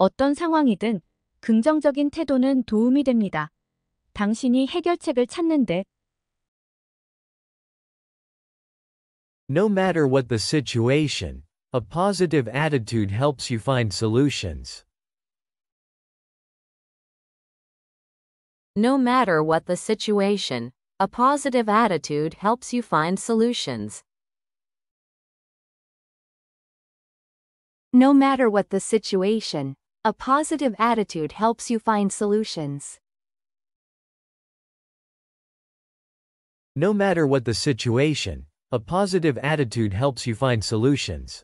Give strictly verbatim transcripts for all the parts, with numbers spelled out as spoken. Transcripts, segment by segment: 어떤 상황이든 긍정적인 태도는 도움이 됩니다. 당신이 해결책을 찾는데 No matter what the situation, a positive attitude helps you find solutions. No matter what the situation, a positive attitude helps you find solutions. No matter what the situation, a positive attitude helps you find solutions. No matter what the situation, a positive attitude helps you find solutions.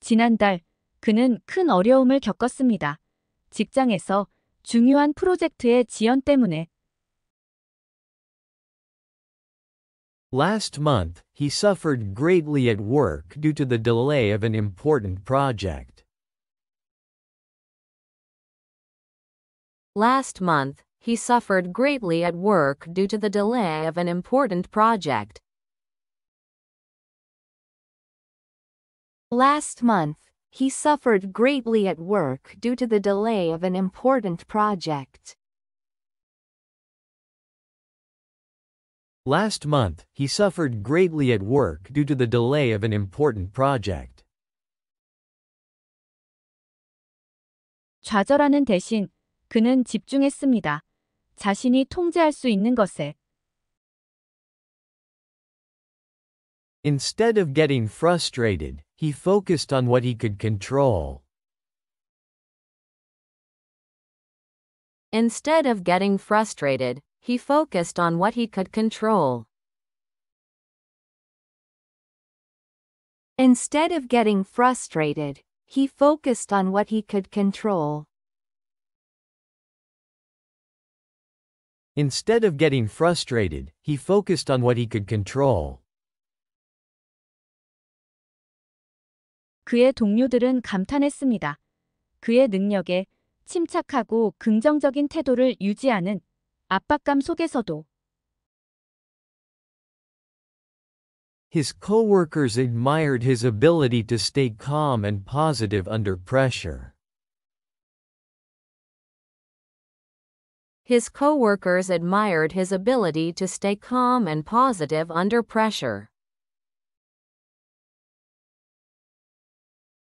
지난달, 그는 큰 어려움을 겪었습니다. 직장에서 중요한 프로젝트의 지연 때문에 Last month, he suffered greatly at work due to the delay of an important project. Last month, he suffered greatly at work due to the delay of an important project. Last month, he suffered greatly at work due to the delay of an important project. Last month, he suffered greatly at work due to the delay of an important project. 좌절하는 대신 그는 집중했습니다. 자신이 통제할 수 있는 것에. Instead of getting frustrated, he focused on what he could control. Instead of getting frustrated, he focused on what he could control. Instead of getting frustrated, he focused on what he could control. Instead of getting frustrated, he focused on what he could control. 그의 동료들은 감탄했습니다. 그의 능력에 침착하고 긍정적인 태도를 유지하는 압박감 속에서도 His coworkers admired his ability to stay calm and positive under pressure. His coworkers admired his ability to stay calm and positive under pressure.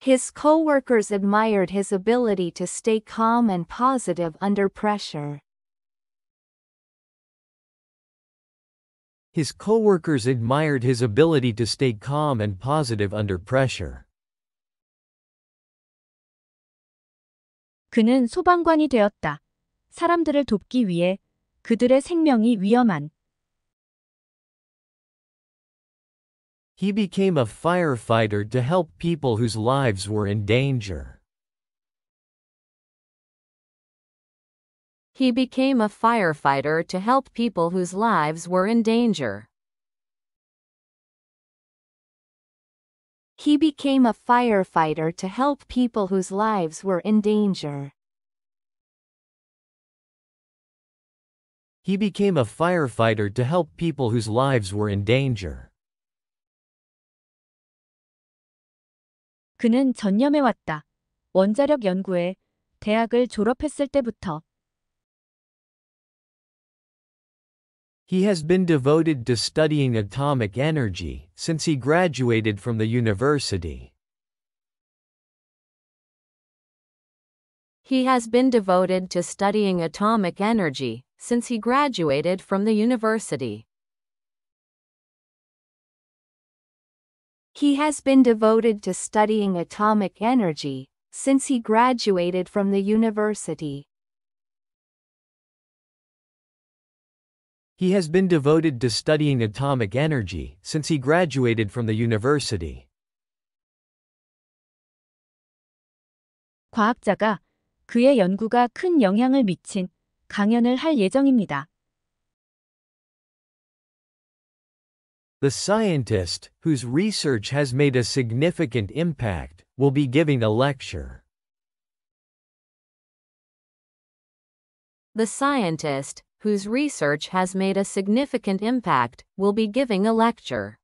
His coworkers admired his ability to stay calm and positive under pressure. His coworkers admired his ability to stay calm and positive under pressure. 그는 소방관이 되었다. 사람들을 돕기 위해 그들의 생명이 위험한. He became a firefighter to help people whose lives were in danger. He became a firefighter to help people whose lives were in danger. He became a firefighter to help people whose lives were in danger. He became a firefighter to help people whose lives were in danger. 그는 전념해 왔다. 원자력 연구에 대학을 졸업했을 때부터. He has been devoted to studying atomic energy since he graduated from the university. He has been devoted to studying atomic energy since he graduated from the university. He has been devoted to studying atomic energy since he graduated from the university. He has been devoted to studying atomic energy since he graduated from the university. 과학자가 그의 연구가 큰 영향을 미친 강연을 할 예정입니다. The scientist, whose research has made a significant impact, will be giving a lecture. The scientist, whose research has made a significant impact, will be giving a lecture.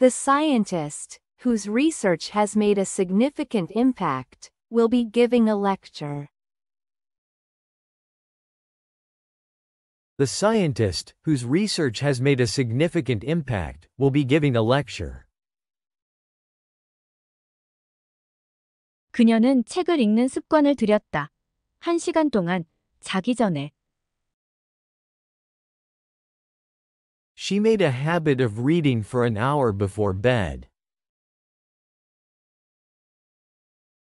The scientist, whose research has made a significant impact, will be giving a lecture. The scientist, whose research has made a significant impact, will be giving a lecture. 그녀는 책을 읽는 습관을 들였다. 한 시간 동안 자기 전에. She made a habit of reading for an hour before bed.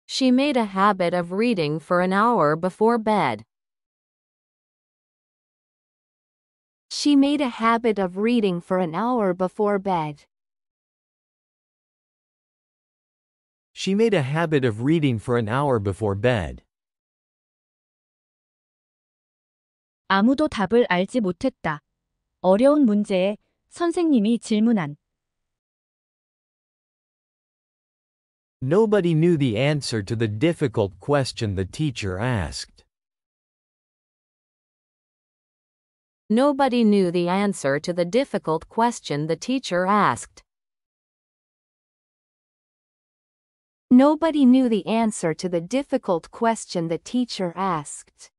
She made a habit of reading for an hour before bed. She made a habit of reading for an hour before bed. She made a habit of reading for an hour before bed. 아무도 답을 알지 못했다. 어려운 문제에 선생님이 질문한. Nobody knew the answer to the difficult question the teacher asked. Nobody knew the answer to the difficult question the teacher asked. Nobody knew the answer to the difficult question the teacher asked.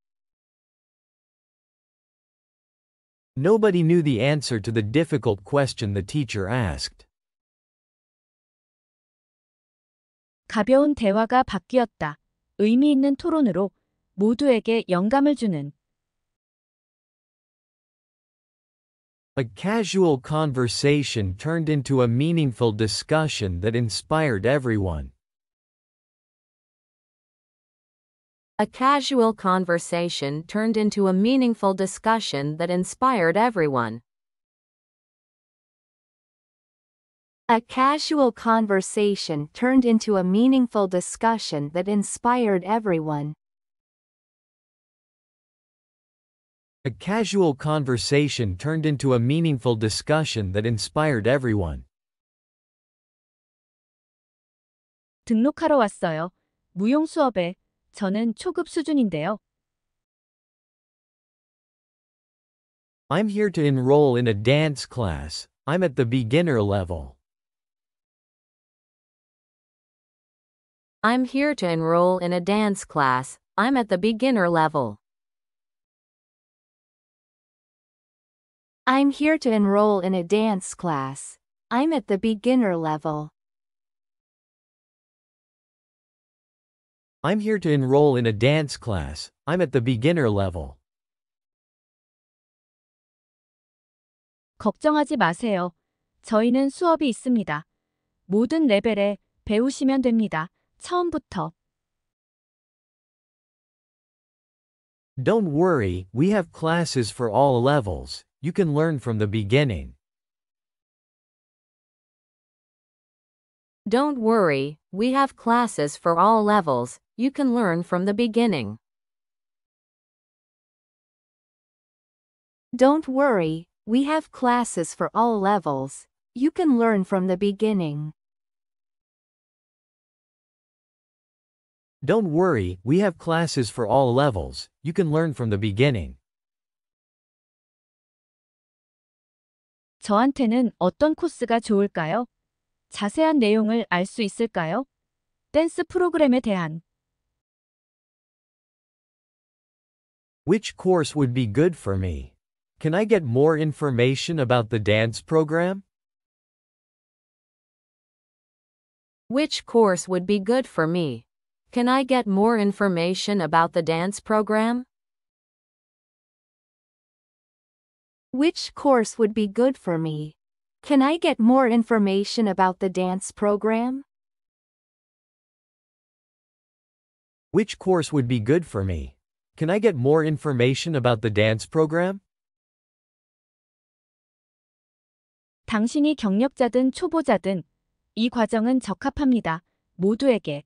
Nobody knew the answer to the difficult question the teacher asked. 가벼운 대화가 바뀌었다. 의미 있는 토론으로 모두에게 영감을 주는. A casual conversation turned into a meaningful discussion that inspired everyone. A casual conversation turned into a meaningful discussion that inspired everyone. A casual conversation turned into a meaningful discussion that inspired everyone. A casual conversation turned into a meaningful discussion that inspired everyone. 등록하러 왔어요. 무용 수업에 저는 초급 수준인데요. I'm here to enroll in a dance class. I'm at the beginner level. I'm here to enroll in a dance class. I'm at the beginner level. I'm here to enroll in a dance class. I'm at the beginner level. I'm here to enroll in a dance class. I'm at the beginner level. 걱정하지 마세요. 저희는 수업이 있습니다. 모든 레벨에 배우시면 됩니다. 처음부터. Don't worry, we have classes for all levels. You can learn from the beginning. Don't worry, we have classes for all levels. You can learn from the beginning. Don't worry, we have classes for all levels. You can learn from the beginning. Don't worry, we have classes for all levels. You can learn from the beginning. 저한테는 어떤 코스가 좋을까요? 자세한 내용을 알 수 있을까요? 댄스 프로그램에 대한. Which course would be good for me? Can I get more information about the dance program? Which course would be good for me? Can I get more information about the dance program? Which course would be good for me? Can I get more information about the dance program? Which course would be good for me? Can I get more information about the dance program? 당신이 경력자든 초보자든 이 과정은 적합합니다. 모두에게.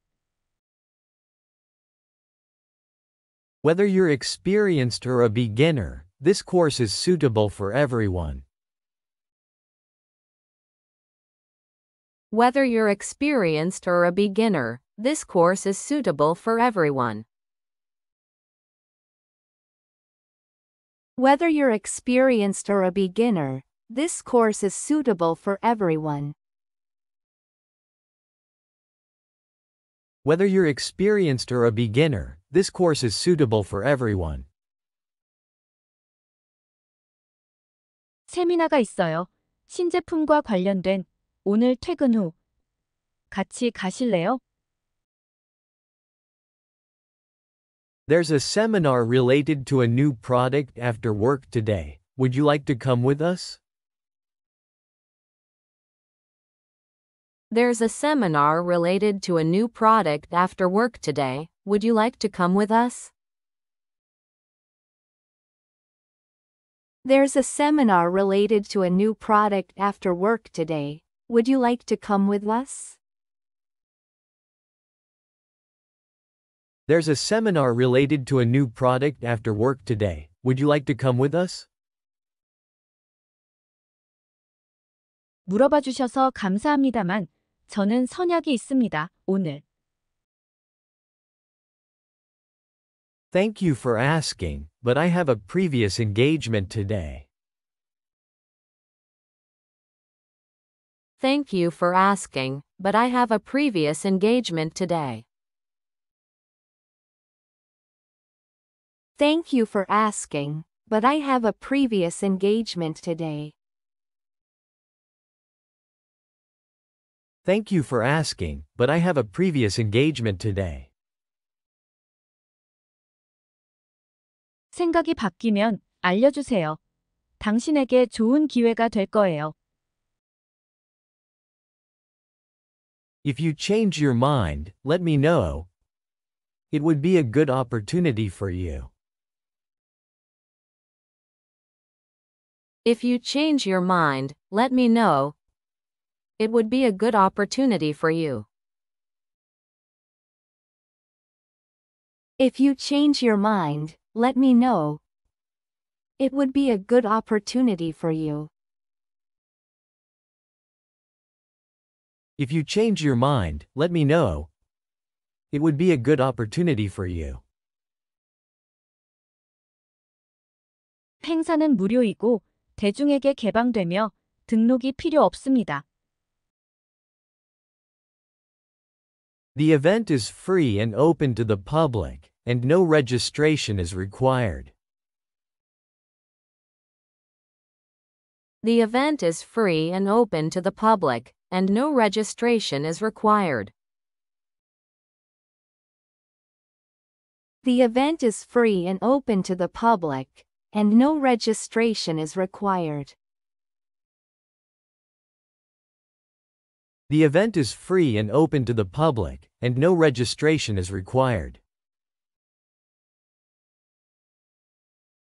Whether you're experienced or a beginner, this course is suitable for everyone. Whether you're experienced or a beginner, this course is suitable for everyone. Whether you're experienced or a beginner, this course is suitable for everyone. Whether you're experienced or a beginner, this course is suitable for everyone. 세미나가 있어요. 신제품과 관련된 오늘 퇴근 후 같이 가실래요? There's a seminar related to a new product after work today. Would you like to come with us? There's a seminar related to a new product after work today. Would you like to come with us? There's a seminar related to a new product after work today. Would you like to come with us? There's a seminar related to a new product after work today. Would you like to come with us? 물어봐 주셔서 감사합니다만, 저는 선약이 있습니다. 오늘. Thank you for asking, but I have a previous engagement today. Thank you for asking, but I have a previous engagement today. Thank you for asking, but I have a previous engagement today. Thank you for asking, but I have a previous engagement today. 생각이 바뀌면 알려주세요. 당신에게 좋은 기회가 될 거예요. If you change your mind, let me know. It would be a good opportunity for you. If you change your mind, let me know. It would be a good opportunity for you. If you change your mind, let me know. It would be a good opportunity for you. If you change your mind, let me know. It would be a good opportunity for you. 행사는 무료이고 대중에게 개방되며 등록이 필요 없습니다. The event is free and open to the public, and no registration is required. The event is free and open to the public, and no registration is required. The event is free and open to the public, and no registration is required. The event is free and open to the public, and no registration is required.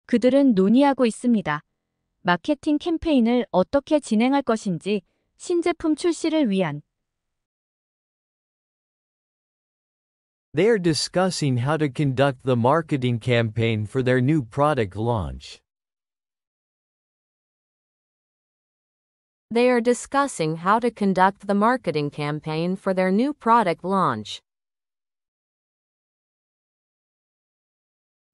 그들은 논의하고 있습니다. 마케팅 캠페인을 어떻게 진행할 것인지, 신제품 출시를 위한. They are discussing how to conduct the marketing campaign for their new product launch. They are discussing how to conduct the marketing campaign for their new product launch.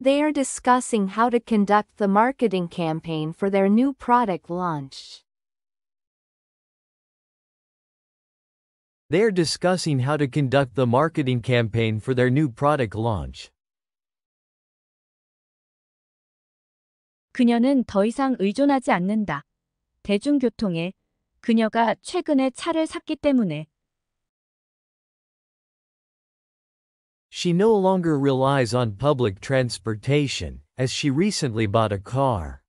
They are discussing how to conduct the marketing campaign for their new product launch. They are discussing how to conduct the marketing campaign for their new product launch. 그녀는 더 이상 의존하지 않는다. 대중교통에 그녀가 최근에 차를 샀기 때문에. She no longer relies on public transportation, as she recently bought a car.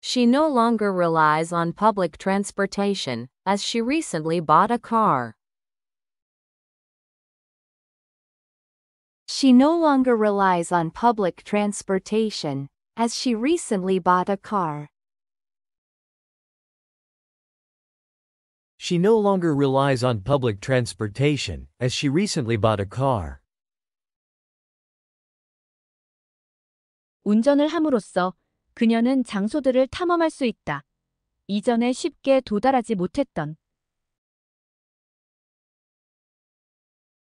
She no longer relies on public transportation, as she recently bought a car. She no longer relies on public transportation, as she recently bought a car. She no longer relies on public transportation, as she recently bought a car. 운전을 함으로써 그녀는 장소들을 탐험할 수 있다. 이전에 쉽게 도달하지 못했던.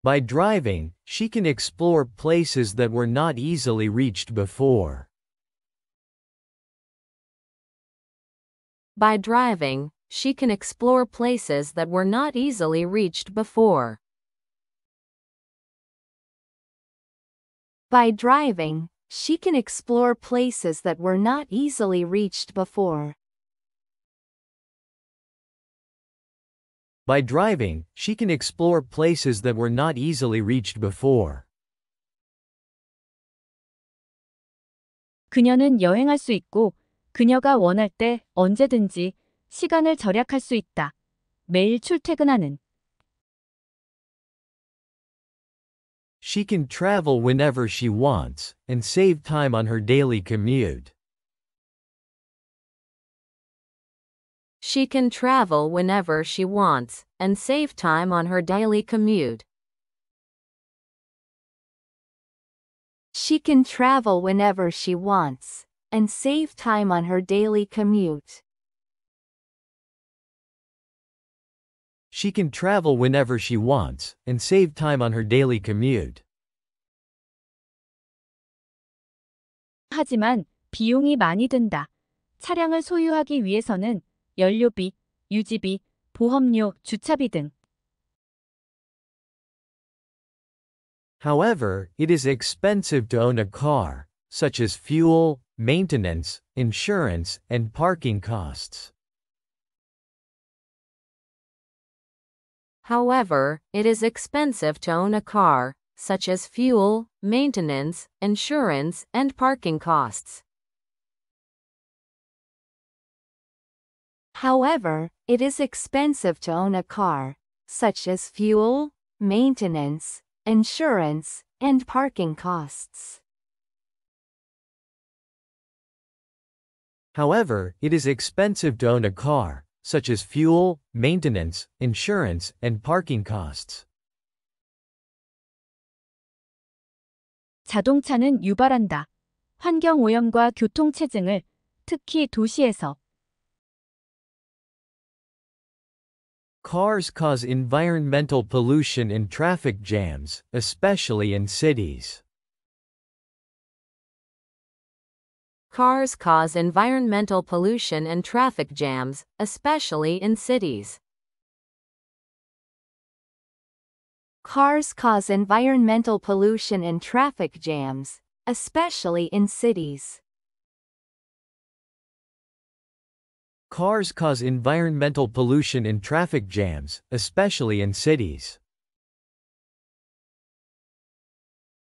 By driving, she can explore places that were not easily reached before. By driving, she can explore places that were not easily reached before. By driving, she can explore places that were not easily reached before. By driving, she can explore places that were not easily reached before. 그녀는 여행할 수 있고, 그녀가 원할 때 언제든지 시간을 절약할 수 있다. 매일 출퇴근하는. She can travel whenever she wants and save time on her daily commute. She can travel whenever she wants and save time on her daily commute. She can travel whenever she wants and save time on her daily commute. She can travel whenever she wants and save time on her daily commute. 하지만 비용이 많이 든다. 차량을 소유하기 위해서는 연료비, 유지비, 보험료, 주차비 등. However, it is expensive to own a car, such as fuel, maintenance, insurance, and parking costs. However, it is expensive to own a car, such as fuel, maintenance, insurance, and parking costs. However, it is expensive to own a car, such as fuel, maintenance, insurance, and parking costs. However, it is expensive to own a car, such as fuel, maintenance, insurance, and parking costs. 자동차는 유발한다. 환경 오염과 교통 체증을, 특히 도시에서. Cars cause environmental pollution and traffic jams, especially in cities. Cars cause environmental pollution and traffic jams, especially in cities. Cars cause environmental pollution and traffic jams, especially in cities. Cars cause environmental pollution and traffic jams, especially in cities.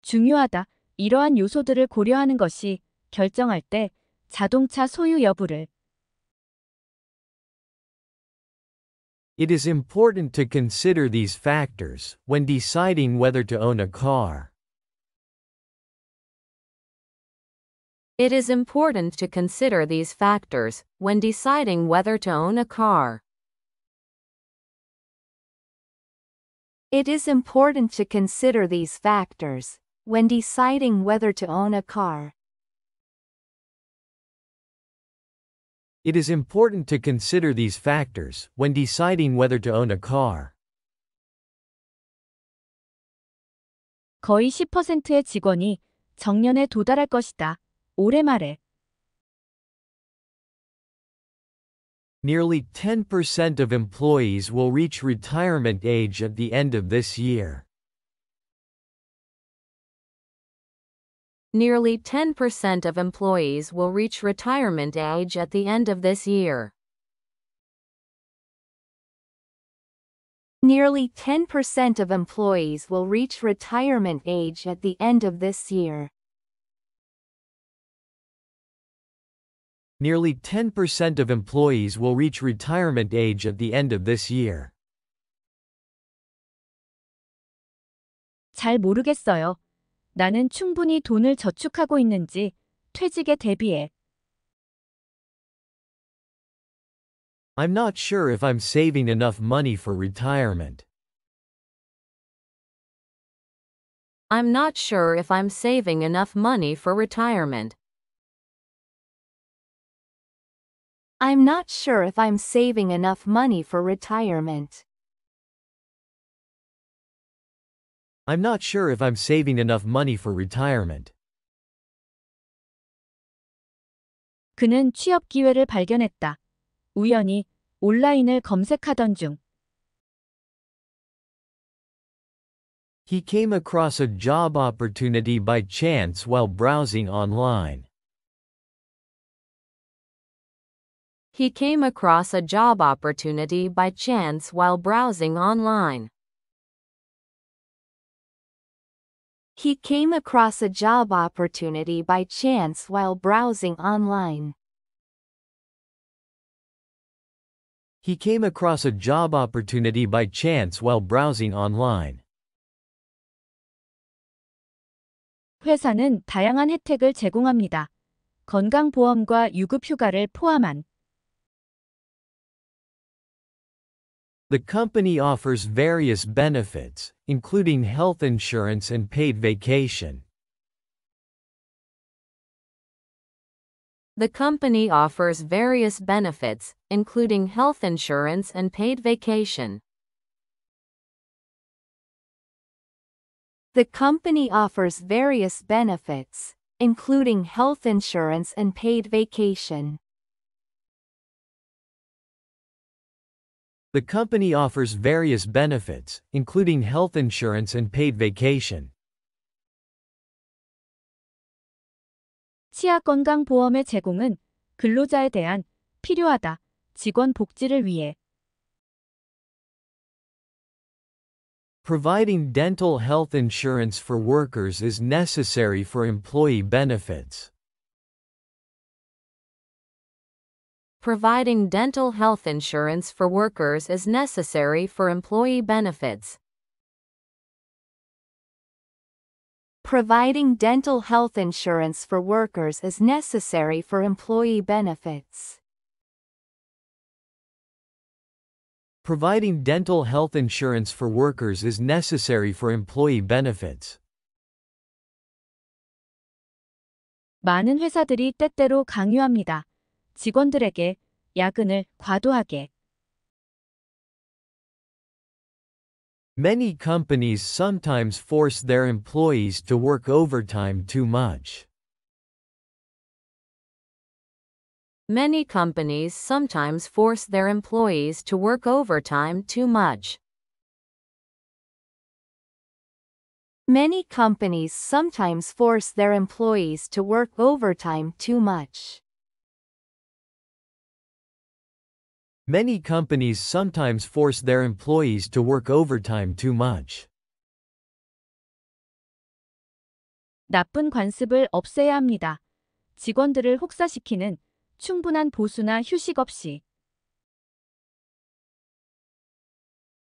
중요하다. 이러한 요소들을 고려하는 것이 결정할 때 자동차 소유 여부를. It is important to consider these factors when deciding whether to own a car. It is important to consider these factors when deciding whether to own a car. It is important to consider these factors when deciding whether to own a car. It is important to consider these factors when deciding whether to own a car. 거의 십 퍼센트의 직원이 정년에 도달할 것이다. 올해 말에. Nearly ten percent of employees will reach retirement age at the end of this year. Nearly ten percent of employees will reach retirement age at the end of this year. Nearly ten percent of employees will reach retirement age at the end of this year. Nearly ten percent of employees will reach retirement age at the end of this year. 잘 모르겠어요. 나는 충분히 돈을 저축하고 있는지, 퇴직에 대비해. I'm not sure if I'm saving enough money for retirement. I'm not sure if I'm saving enough money for retirement. I'm not sure if I'm saving enough money for retirement. I'm not sure if I'm saving enough money for retirement. 그는 취업 기회를 발견했다. 우연히 온라인을 검색하던 중. He came across a job opportunity by chance while browsing online. He came across a job opportunity by chance while browsing online. He came across a job opportunity by chance while browsing online. He came across a job opportunity by chance while browsing online. 회사는 다양한 혜택을 제공합니다. 건강보험과 유급휴가를 포함한. The company offers various benefits, including health insurance and paid vacation. The company offers various benefits, including health insurance and paid vacation. The company offers various benefits, including health insurance and paid vacation. The company offers various benefits, including health insurance and paid vacation. 치아 건강보험의 제공은 근로자에 대한 필요하다, 직원 복지를 위해. Providing dental health insurance for workers is necessary for employee benefits. Providing dental health insurance for workers is necessary for employee benefits. Providing dental health insurance for workers is necessary for employee benefits. Providing dental health insurance for workers is necessary for employee benefits. 많은 회사들이 때때로 강요합니다. 직원들에게 야근을 과도하게. Many companies sometimes force their employees to work overtime too much. Many companies sometimes force their employees to work overtime too much. Many companies sometimes force their employees to work overtime too much. Many companies sometimes force their employees to work overtime too much. 나쁜 관습을 없애야 합니다. 직원들을 혹사시키는 충분한 보수나 휴식 없이.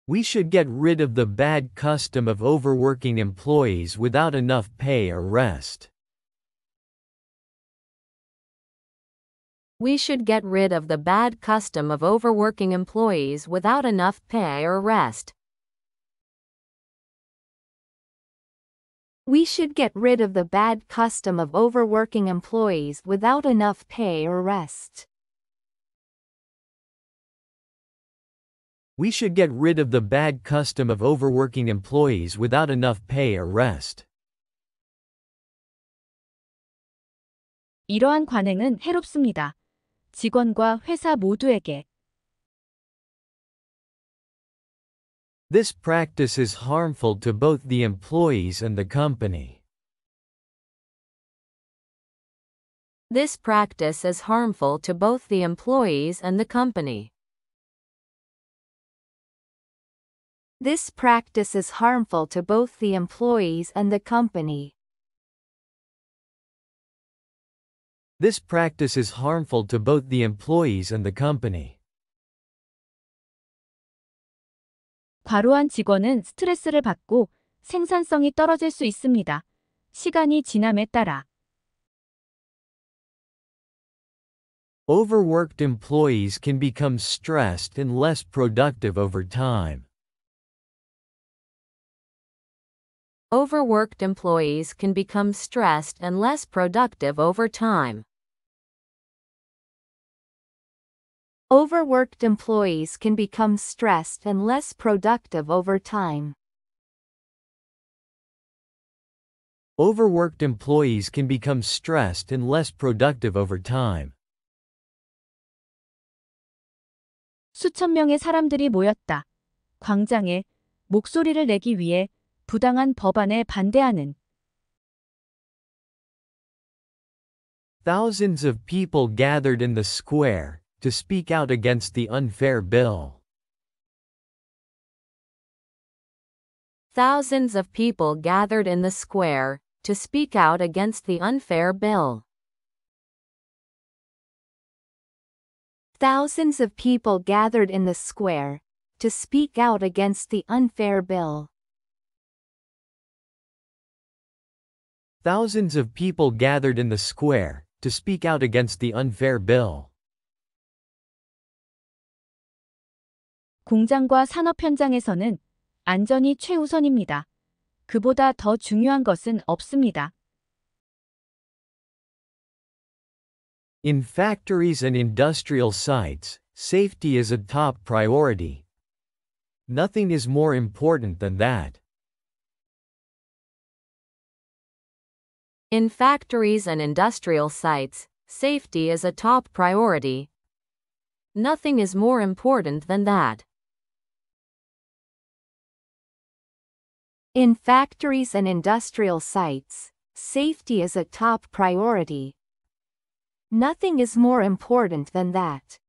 We should get rid of the bad custom of overworking employees without enough pay or rest. We should get rid of the bad custom of overworking employees without enough pay or rest. We should get rid of the bad custom of overworking employees without enough pay or rest. We should get rid of the bad custom of overworking employees without enough pay or rest. 이러한 관행은 해롭습니다. 직원과 회사 모두에게. This practice is harmful to both the employees and the company. This practice is harmful to both the employees and the company. This practice is harmful to both the employees and the company. This practice is harmful to both the employees and the company. 과로한 직원은 스트레스를 받고 생산성이 떨어질 수 있습니다. 시간이 지남에 따라. Overworked employees can become stressed and less productive over time. Overworked employees can become stressed and less productive over time. Overworked employees can become stressed and less productive over time. Overworked employees can become stressed and less productive over time. 수천 명의 사람들이 모였다. 광장에 목소리를 내기 위해 부당한 법안에 반대하는 Thousands of people gathered in the square to speak out against the unfair bill. Thousands of people gathered in the square to speak out against the unfair bill. Thousands of people gathered in the square to speak out against the unfair bill. Thousands of people gathered in the square to speak out against the unfair bill. 공장과 산업 현장에서는 안전이 최우선입니다. 그보다 더 중요한 것은 없습니다. In factories and industrial sites, safety is a top priority. Nothing is more important than that. In factories and industrial sites, safety is a top priority. Nothing is more important than that. In factories and industrial sites, safety is a top priority. Nothing is more important than that.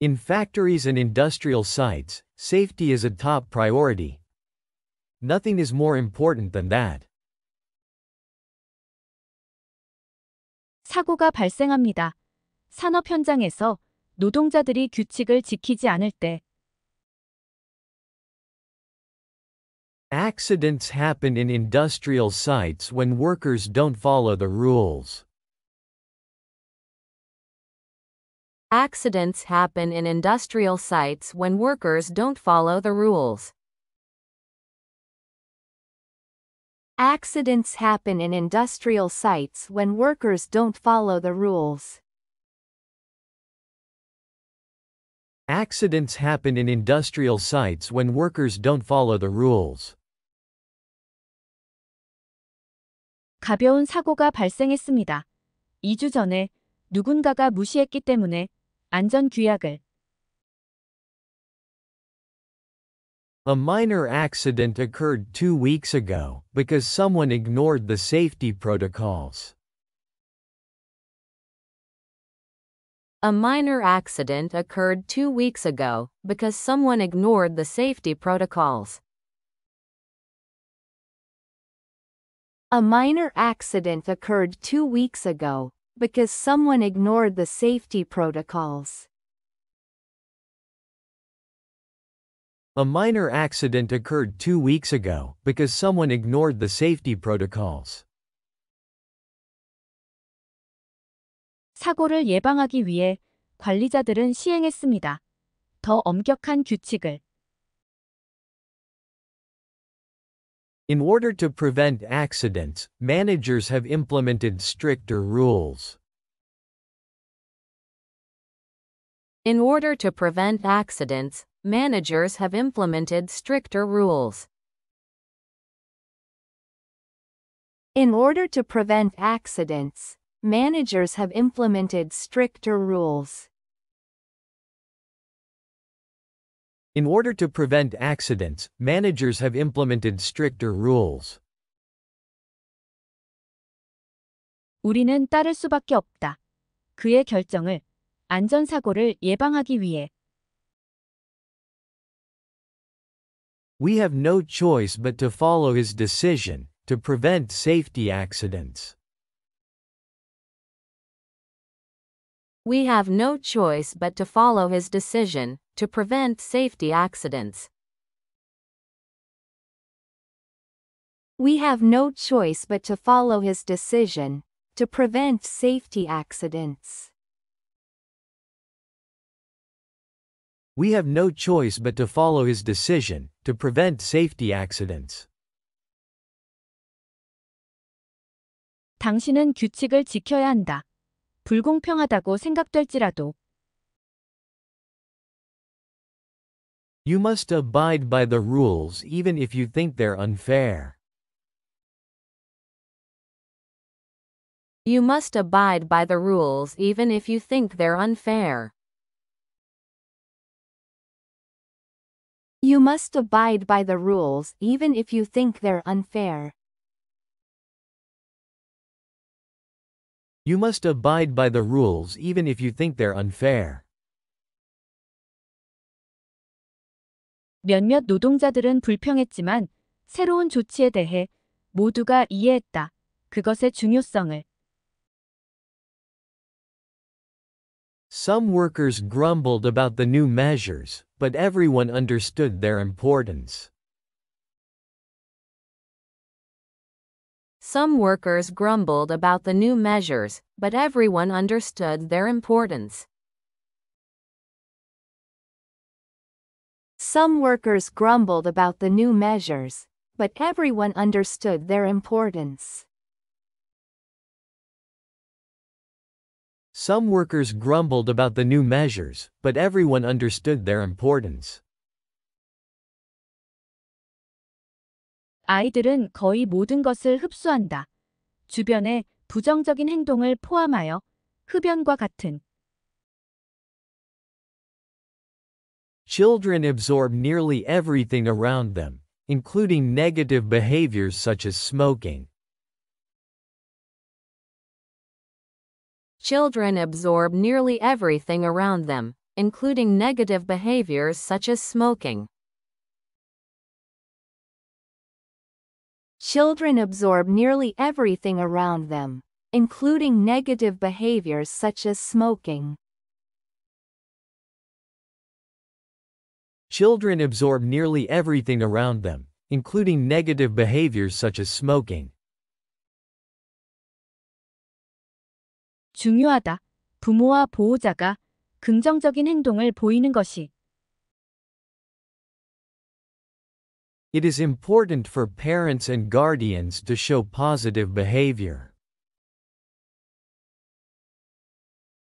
In factories and industrial sites, safety is a top priority. Nothing is more important than that. 사고가 발생합니다. 산업 현장에서 노동자들이 규칙을 지키지 않을 때. Accidents happen in industrial sites when workers don't follow the rules. Accidents happen in industrial sites when workers don't follow the rules. Accidents happen in industrial sites when workers don't follow the rules. Accidents happen in industrial sites when workers don't follow the rules. 가벼운 사고가 발생했습니다. 이 주 전에 누군가가 무시했기 때문에 안전 규약을 A minor accident occurred two weeks ago because someone ignored the safety protocols. A minor accident occurred two weeks ago because someone ignored the safety protocols. A minor accident occurred two weeks ago because someone ignored the safety protocols. A minor accident occurred two weeks ago because someone ignored the safety protocols. 사고를 예방하기 위해 관리자들은 시행했습니다. 더 엄격한 규칙을. In order to prevent accidents, managers have implemented stricter rules. In order to prevent accidents, managers have implemented stricter rules. In order to prevent accidents, managers have implemented stricter rules. In order to prevent accidents, managers have implemented stricter rules. 우리는 따를 수밖에 없다. 그의 결정을 안전사고를 예방하기 위해. We have no choice but to follow his decision to prevent safety accidents. We have no choice but to follow his decision to prevent safety accidents. We have no choice but to follow his decision to prevent safety accidents. We have no choice but to follow his decision to prevent safety accidents. 당신은 규칙을 지켜야 한다. 불공평하다고 생각될지라도. You must abide by the rules even if you think they're unfair. You must abide by the rules even if you think they're unfair. You must abide by the rules even if you think they're unfair. You must abide by the rules even if you think they're unfair. 몇몇 노동자들은 불평했지만 새로운 조치에 대해 모두가 이해했다. 그것의 중요성을. Some workers grumbled about the new measures, but everyone understood their importance. Some workers grumbled about the new measures, but everyone understood their importance. Some workers grumbled about the new measures, but everyone understood their importance. Some workers grumbled about the new measures, but everyone understood their importance. 아이들은 거의 모든 것을 흡수한다. 주변의 부정적인 행동을 포함하여 흡연과 같은. Children absorb nearly everything around them, including negative behaviors such as smoking. Children absorb nearly everything around them, including negative behaviors such as smoking. Children absorb nearly everything around them, including negative behaviors such as smoking. Children absorb nearly everything around them, including negative behaviors such as smoking. 중요하다. 부모와 보호자가 긍정적인 행동을 보이는 것이. It is important for parents and guardians to show positive behavior.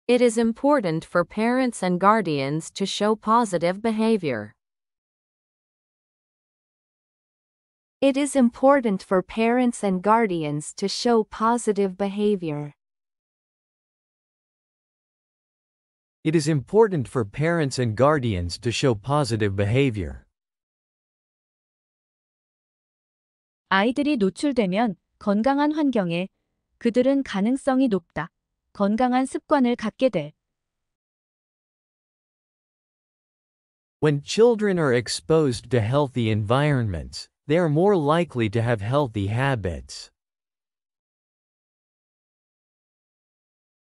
It is important for parents and guardians to show positive behavior. It is important for parents and guardians to show positive behavior. It is important for parents and guardians to show positive behavior. 아이들이 노출되면 건강한 환경에 그들은 가능성이 높다. 건강한 습관을 갖게 될. When children are exposed to healthy environments, they are more likely to have healthy habits.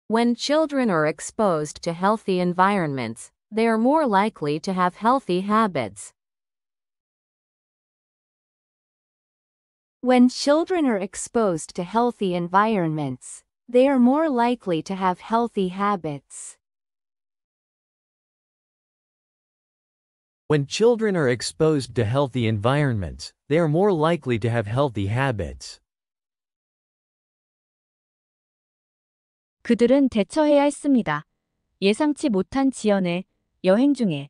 When children are exposed to healthy environments, they are more likely to have healthy habits. When children are exposed to healthy environments, they are more likely to have healthy habits. When children are exposed to healthy environments, they are more likely to have healthy habits. 그들은 대처해야 했습니다. 예상치 못한 지연에 여행 중에.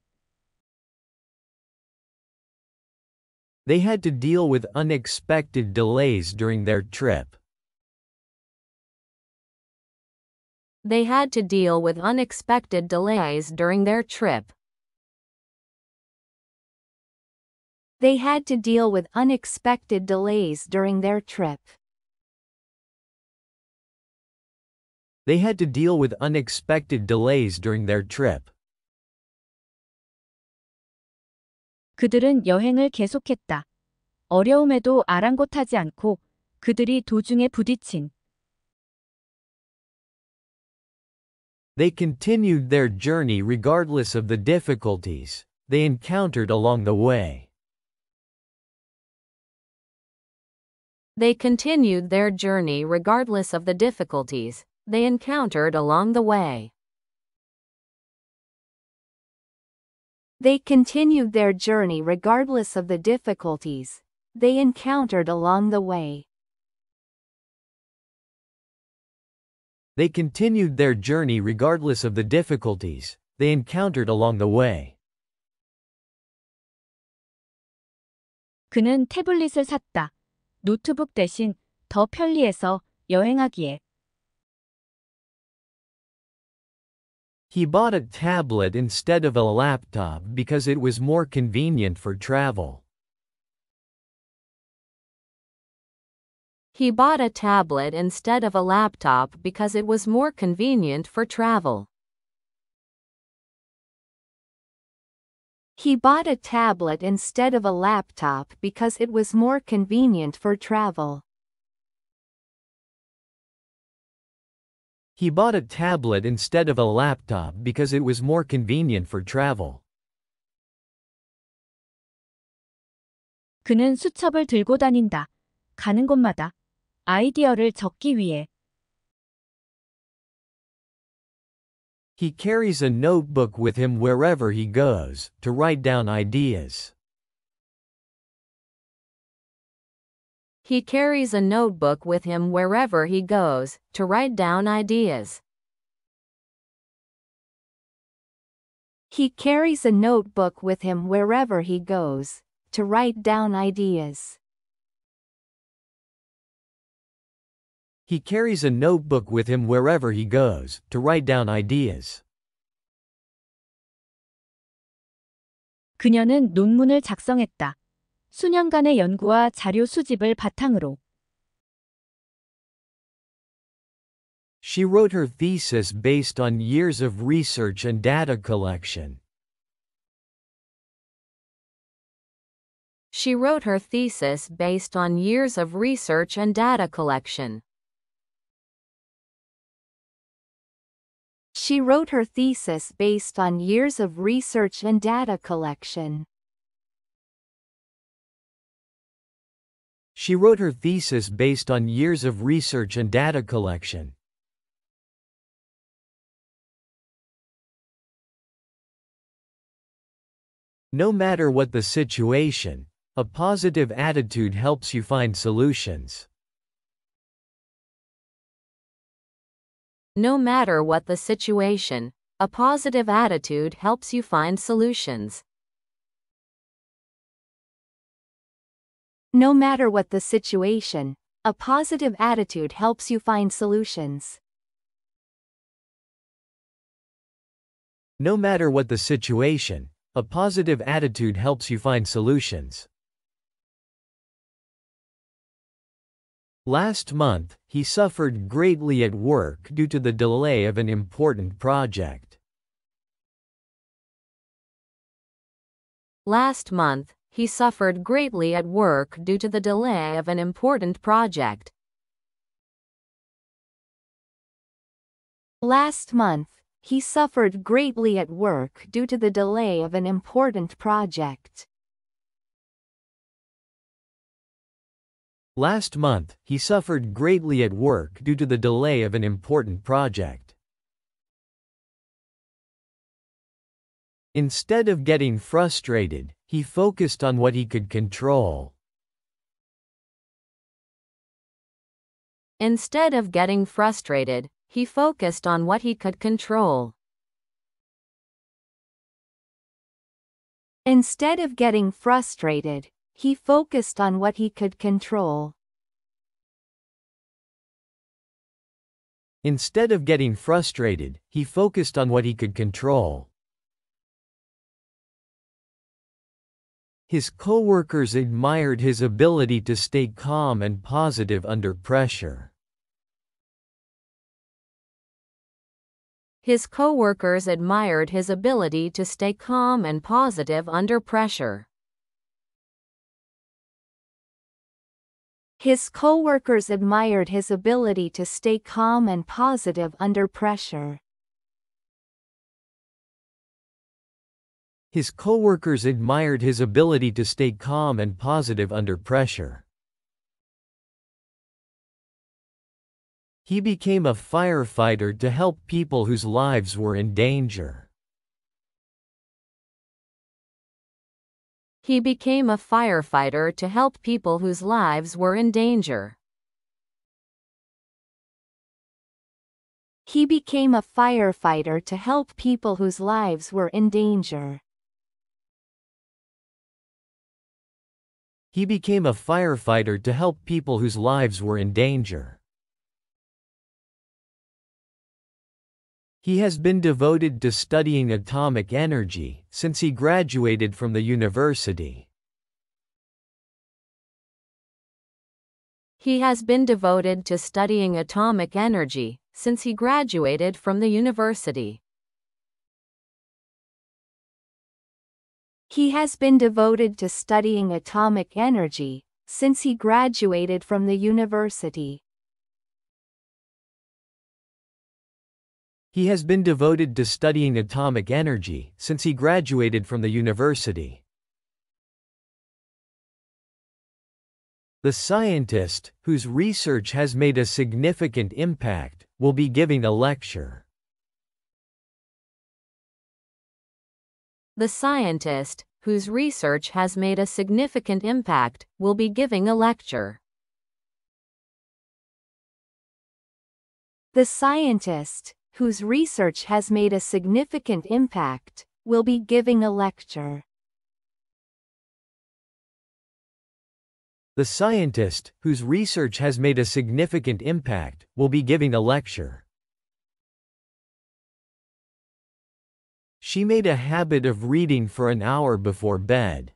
They had to deal with unexpected delays during their trip. They had to deal with unexpected delays during their trip. They had to deal with unexpected delays during their trip. They had to deal with unexpected delays during their trip. 그들은 여행을 계속했다. 어려움에도 아랑곳하지 않고 그들이 도중에 부딪힌. They continued their journey regardless of the difficulties they encountered along the way. They continued their journey regardless of the difficulties they encountered along the way. They continued their journey regardless of the difficulties they encountered along the way. They continued their journey regardless of the difficulties they encountered along the way. 그는 태블릿을 샀다. 노트북 대신 더 편리해서 여행하기에. He bought a tablet instead of a laptop because it was more convenient for travel. He bought a tablet instead of a laptop because it was more convenient for travel. He bought a tablet instead of a laptop because it was more convenient for travel. He bought a tablet instead of a laptop because it was more convenient for travel. 그는 수첩을 들고 다닌다. 가는 곳마다. 아이디어를 적기 위해. He carries a notebook with him wherever he goes to write down ideas. He carries a notebook with him wherever he goes to write down ideas. He carries a notebook with him wherever he goes to write down ideas. He carries a notebook with him wherever he goes to write down ideas. 그녀는 논문을 작성했다. 수년간의 연구와 자료 수집을 바탕으로. She wrote her thesis based on years of research and data collection. She wrote her thesis based on years of research and data collection. She wrote her thesis based on years of research and data collection. She wrote her thesis based on years of research and data collection. No matter what the situation, a positive attitude helps you find solutions. No matter what the situation, a positive attitude helps you find solutions. No matter what the situation, a positive attitude helps you find solutions. No matter what the situation, a positive attitude helps you find solutions. Last month, he suffered greatly at work due to the delay of an important project. Last month, he suffered greatly at work due to the delay of an important project. Last month, he suffered greatly at work due to the delay of an important project. Last month, he suffered greatly at work due to the delay of an important project. Instead of getting frustrated, he focused on what he could control. Instead of getting frustrated, he focused on what he could control. Instead of getting frustrated, he focused on what he could control. Instead of getting frustrated, he focused on what he could control. His coworkers admired his ability to stay calm and positive under pressure. His coworkers admired his ability to stay calm and positive under pressure. His coworkers admired his ability to stay calm and positive under pressure. His coworkers admired his ability to stay calm and positive under pressure. He became a firefighter to help people whose lives were in danger. He became a firefighter to help people whose lives were in danger. He became a firefighter to help people whose lives were in danger. He became a firefighter to help people whose lives were in danger. He has been devoted to studying atomic energy since he graduated from the university. He has been devoted to studying atomic energy since he graduated from the university. He has been devoted to studying atomic energy since he graduated from the university. He has been devoted to studying atomic energy since he graduated from the university. The scientist, whose research has made a significant impact, will be giving a lecture. The scientist, whose research has made a significant impact, will be giving a lecture. The scientist, whose research has made a significant impact, will be giving a lecture. The scientist, whose research has made a significant impact, will be giving a lecture. She made a habit of reading for an hour before bed.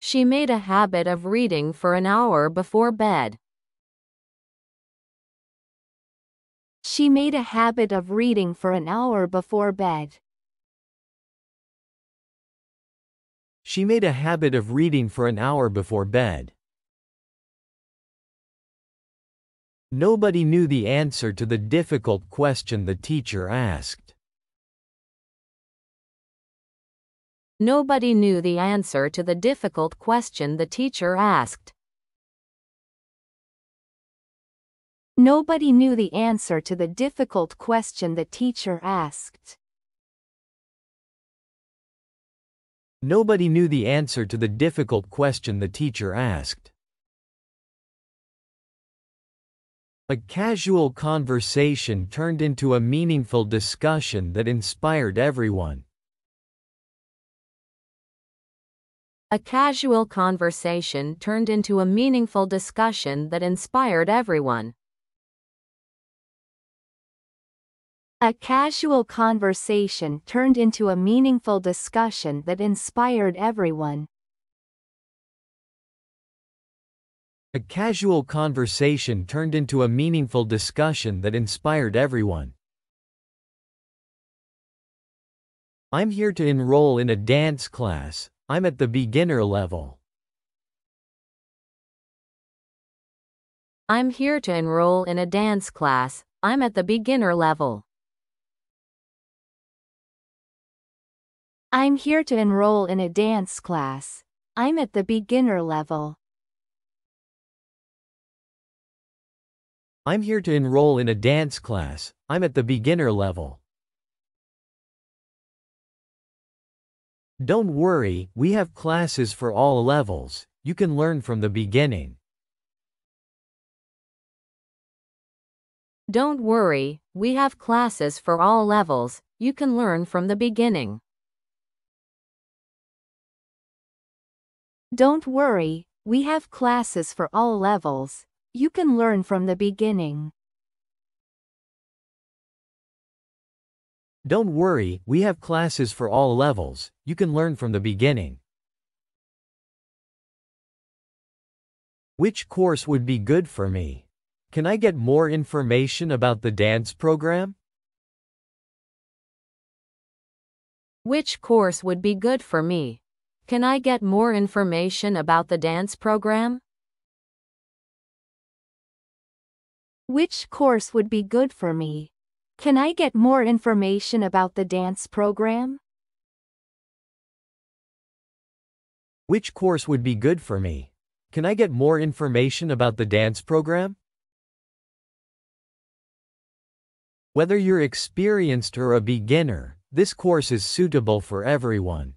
She made a habit of reading for an hour before bed. She made a habit of reading for an hour before bed. She made a habit of reading for an hour before bed. Nobody knew the answer to the difficult question the teacher asked. Nobody knew the answer to the difficult question the teacher asked. Nobody knew the answer to the difficult question the teacher asked. Nobody knew the answer to the difficult question the teacher asked. A casual conversation turned into a meaningful discussion that inspired everyone. A casual conversation turned into a meaningful discussion that inspired everyone. A casual conversation turned into a meaningful discussion that inspired everyone. A casual conversation turned into a meaningful discussion that inspired everyone. I'm here to enroll in a dance class. I'm at the beginner level. I'm here to enroll in a dance class. I'm at the beginner level. I'm here to enroll in a dance class. I'm at the beginner level. I'm here to enroll in a dance class. I'm at the beginner level. Don't worry, we have classes for all levels. You can learn from the beginning. Don't worry, we have classes for all levels. You can learn from the beginning. Don't worry, we have classes for all levels. You can learn from the beginning. Don't worry, we have classes for all levels. You can learn from the beginning. Which course would be good for me? Can I get more information about the dance program? Which course would be good for me? Can I get more information about the dance program? Which course would be good for me? Can I get more information about the dance program? Which course would be good for me? Can I get more information about the dance program? Whether you're experienced or a beginner, this course is suitable for everyone.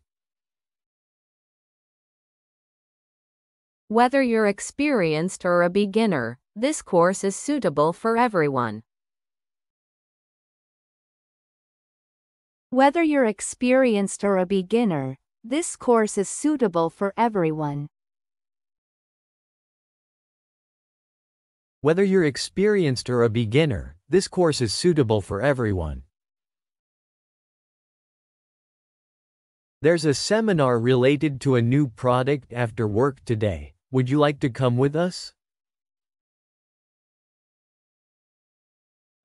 Whether you're experienced or a beginner, this course is suitable for everyone. Whether you're experienced or a beginner, this course is suitable for everyone. Whether you're experienced or a beginner, This course is suitable for everyone. There's a seminar related to a new product after work today. Would you like to come with us?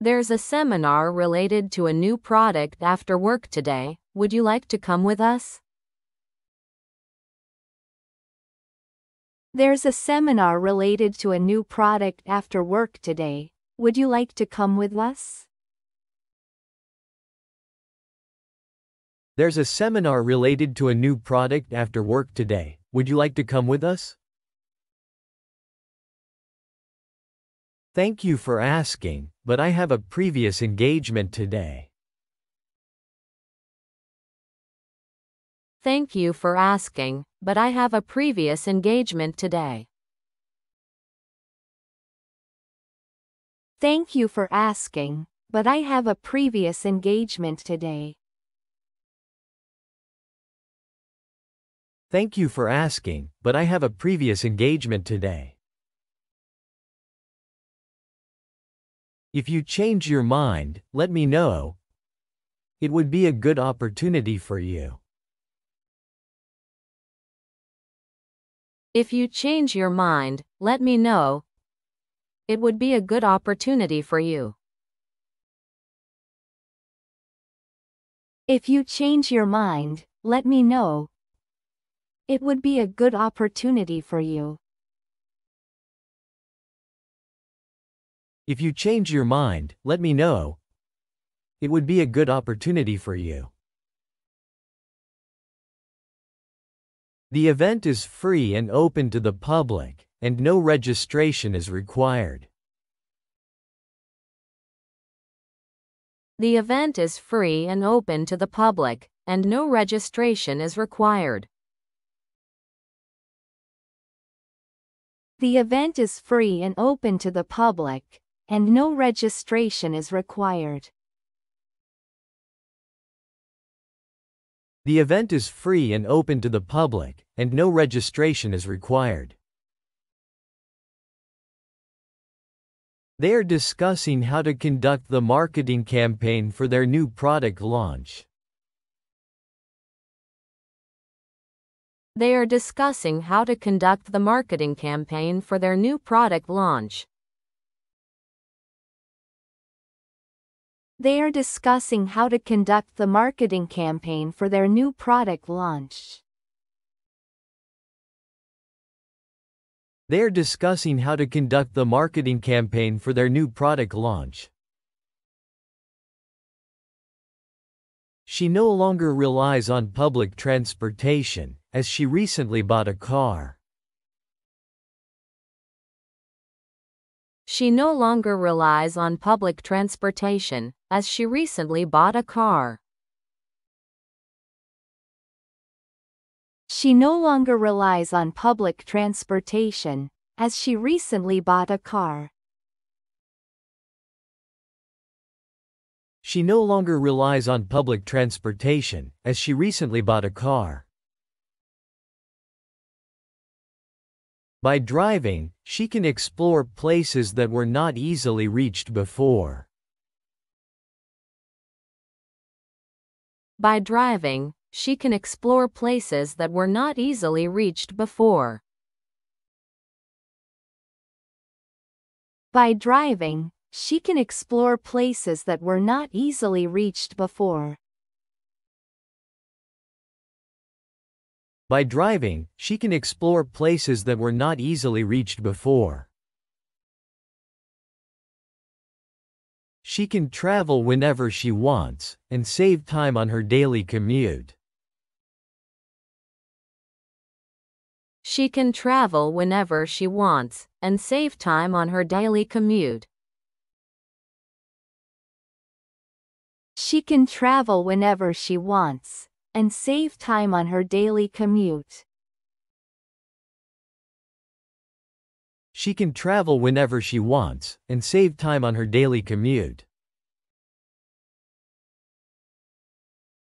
There's a seminar related to a new product after work today. Would you like to come with us? There's a seminar related to a new product after work today. Would you like to come with us? There's a seminar related to a new product after work today. Would you like to come with us? Thank you for asking, but I have a previous engagement today. Thank you for asking, but I have a previous engagement today. Thank you for asking, but I have a previous engagement today. Thank you for asking, but I have a previous engagement today. If you change your mind, let me know. It would be a good opportunity for you. If you change your mind, let me know. It would be a good opportunity for you. If you change your mind, let me know. It would be a good opportunity for you. If you change your mind, let me know. It would be a good opportunity for you. The event is free and open to the public, and no registration is required. The event is free and open to the public, and no registration is required. The event is free and open to the public, and no registration is required. The event is free and open to the public, and no registration is required. They are discussing how to conduct the marketing campaign for their new product launch. They are discussing how to conduct the marketing campaign for their new product launch. They are discussing how to conduct the marketing campaign for their new product launch. They are discussing how to conduct the marketing campaign for their new product launch. She no longer relies on public transportation, as she recently bought a car. She no longer relies on public transportation, as she recently bought a car. She no longer relies on public transportation, as she recently bought a car. She no longer relies on public transportation, as she recently bought a car. By driving, she can explore places that were not easily reached before. By driving, she can explore places that were not easily reached before. By driving, she can explore places that were not easily reached before. By driving, she can explore places that were not easily reached before. She can travel whenever she wants, and save time on her daily commute. She can travel whenever she wants, and save time on her daily commute. She can travel whenever she wants, and save time on her daily commute. She can travel whenever she wants, and save time on her daily commute.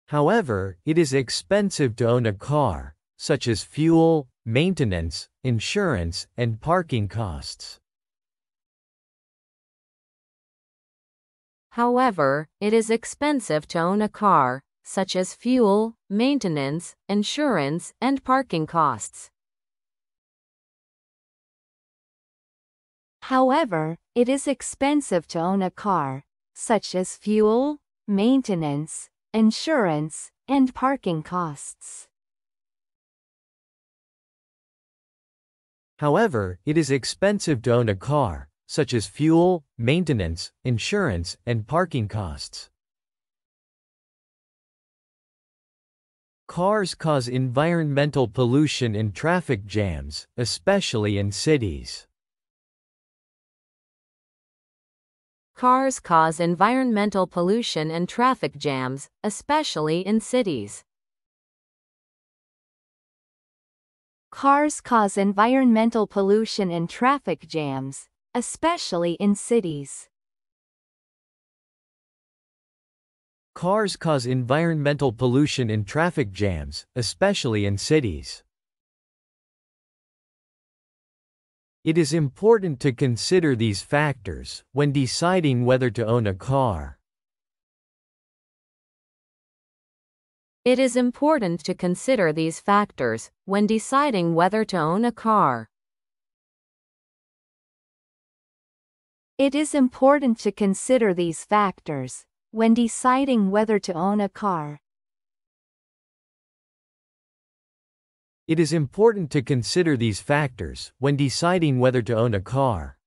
However, it is expensive to own a car, such as fuel, maintenance, insurance, and parking costs. However, it is expensive to own a car, such as fuel, maintenance, insurance, and parking costs. However, it is expensive to own a car, such as fuel, maintenance, insurance, and parking costs. However, it is expensive to own a car, such as fuel, maintenance, insurance, and parking costs. Cars cause environmental pollution and traffic jams, especially in cities. Cars cause environmental pollution and traffic jams, especially in cities. Cars cause environmental pollution and traffic jams, especially in cities. Cars cause environmental pollution and traffic jams, especially in cities. It is important to consider these factors when deciding whether to own a car. It is important to consider these factors when deciding whether to own a car. It is important to consider these factors when deciding whether to own a car. It is important to consider these factors when deciding whether to own a car.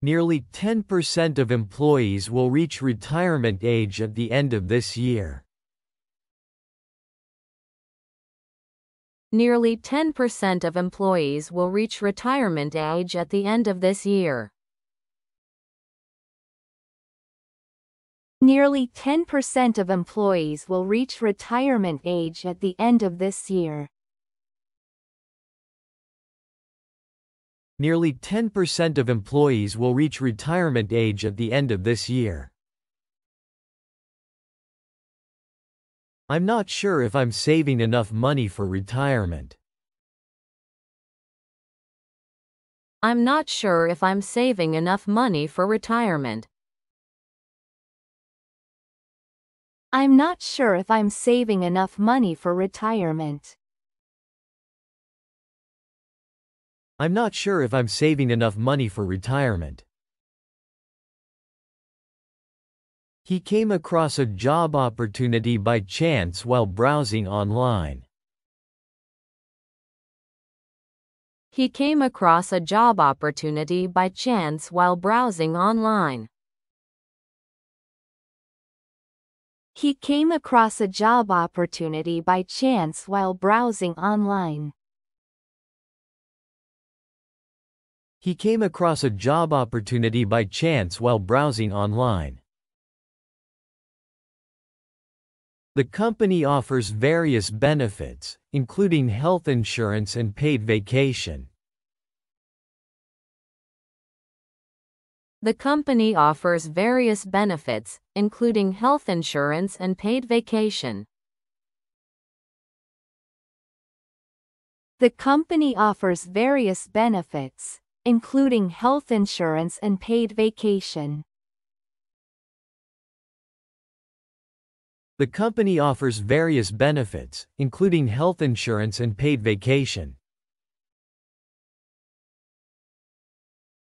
Nearly ten percent of employees will reach retirement age at the end of this year. Nearly ten percent of employees will reach retirement age at the end of this year. Nearly ten percent of employees will reach retirement age at the end of this year. Nearly ten percent of employees will reach retirement age at the end of this year. I'm not sure if I'm saving enough money for retirement. I'm not sure if I'm saving enough money for retirement. I'm not sure if I'm saving enough money for retirement. I'm not sure if I'm saving enough money for retirement. He came across a job opportunity by chance while browsing online. He came across a job opportunity by chance while browsing online. He came across a job opportunity by chance while browsing online. He came across a job opportunity by chance while browsing online. The company offers various benefits, including health insurance and paid vacation. The company offers various benefits, including health insurance and paid vacation. The company offers various benefits, including health insurance and paid vacation. The company offers various benefits, including health insurance and paid vacation.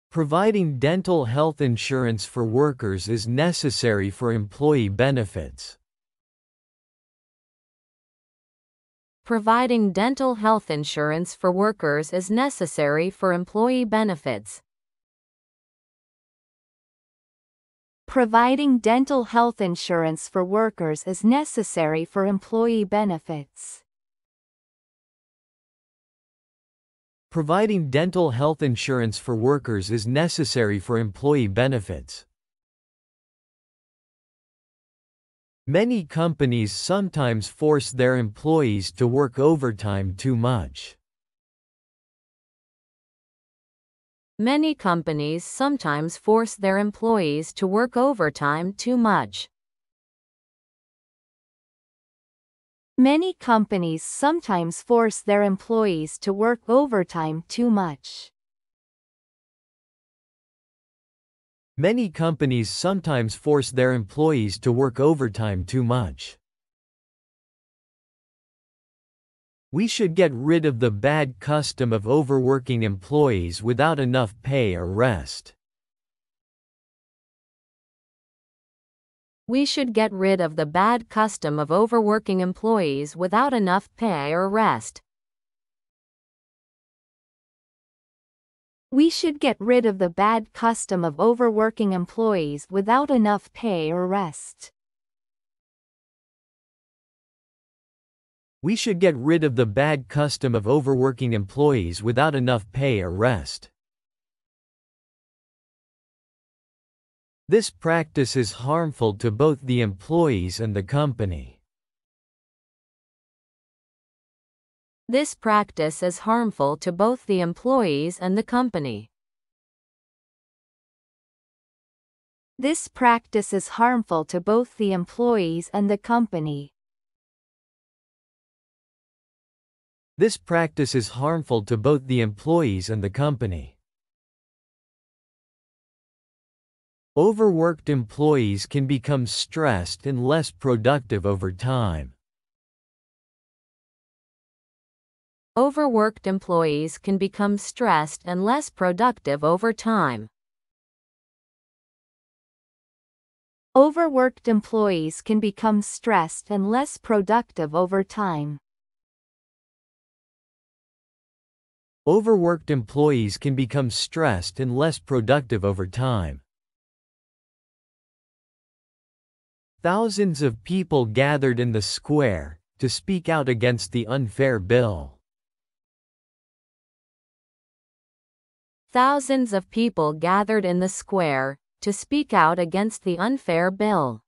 Providing dental health insurance for workers is necessary for employee benefits. Providing dental health insurance for workers is necessary for employee benefits. Providing dental health insurance for workers is necessary for employee benefits. Providing dental health insurance for workers is necessary for employee benefits. Many companies sometimes force their employees to work overtime too much. Many companies sometimes force their employees to work overtime too much. Many companies sometimes force their employees to work overtime too much. Many companies sometimes force their employees to work overtime too much. We should get rid of the bad custom of overworking employees without enough pay or rest. We should get rid of the bad custom of overworking employees without enough pay or rest. We should get rid of the bad custom of overworking employees without enough pay or rest. We should get rid of the bad custom of overworking employees without enough pay or rest. This practice is harmful to both the employees and the company. This practice is harmful to both the employees and the company. This practice is harmful to both the employees and the company. This practice is harmful to both the employees and the company. Overworked employees can become stressed and less productive over time. Overworked employees can become stressed and less productive over time. Overworked employees can become stressed and less productive over time. Overworked employees can become stressed and less productive over time. Thousands of people gathered in the square to speak out against the unfair bill. Thousands of people gathered in the square to speak out against the unfair bill.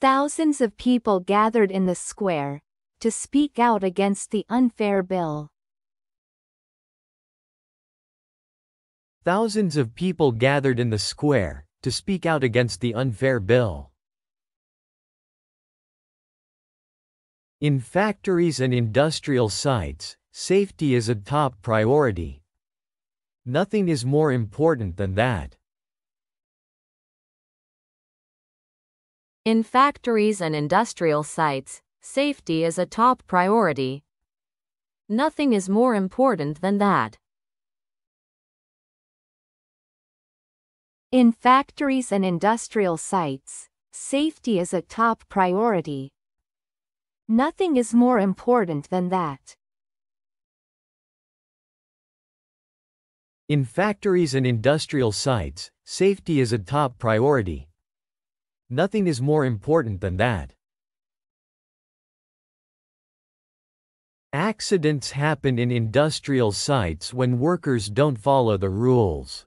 Thousands of people gathered in the square to speak out against the unfair bill. Thousands of people gathered in the square to speak out against the unfair bill. In factories and industrial sites, safety is a top priority. Nothing is more important than that. In factories and industrial sites, safety is a top priority. Nothing is more important than that. In factories and industrial sites, safety is a top priority. Nothing is more important than that. In factories and industrial sites, safety is a top priority. Nothing is more important than that. Accidents happen in industrial sites when workers don't follow the rules.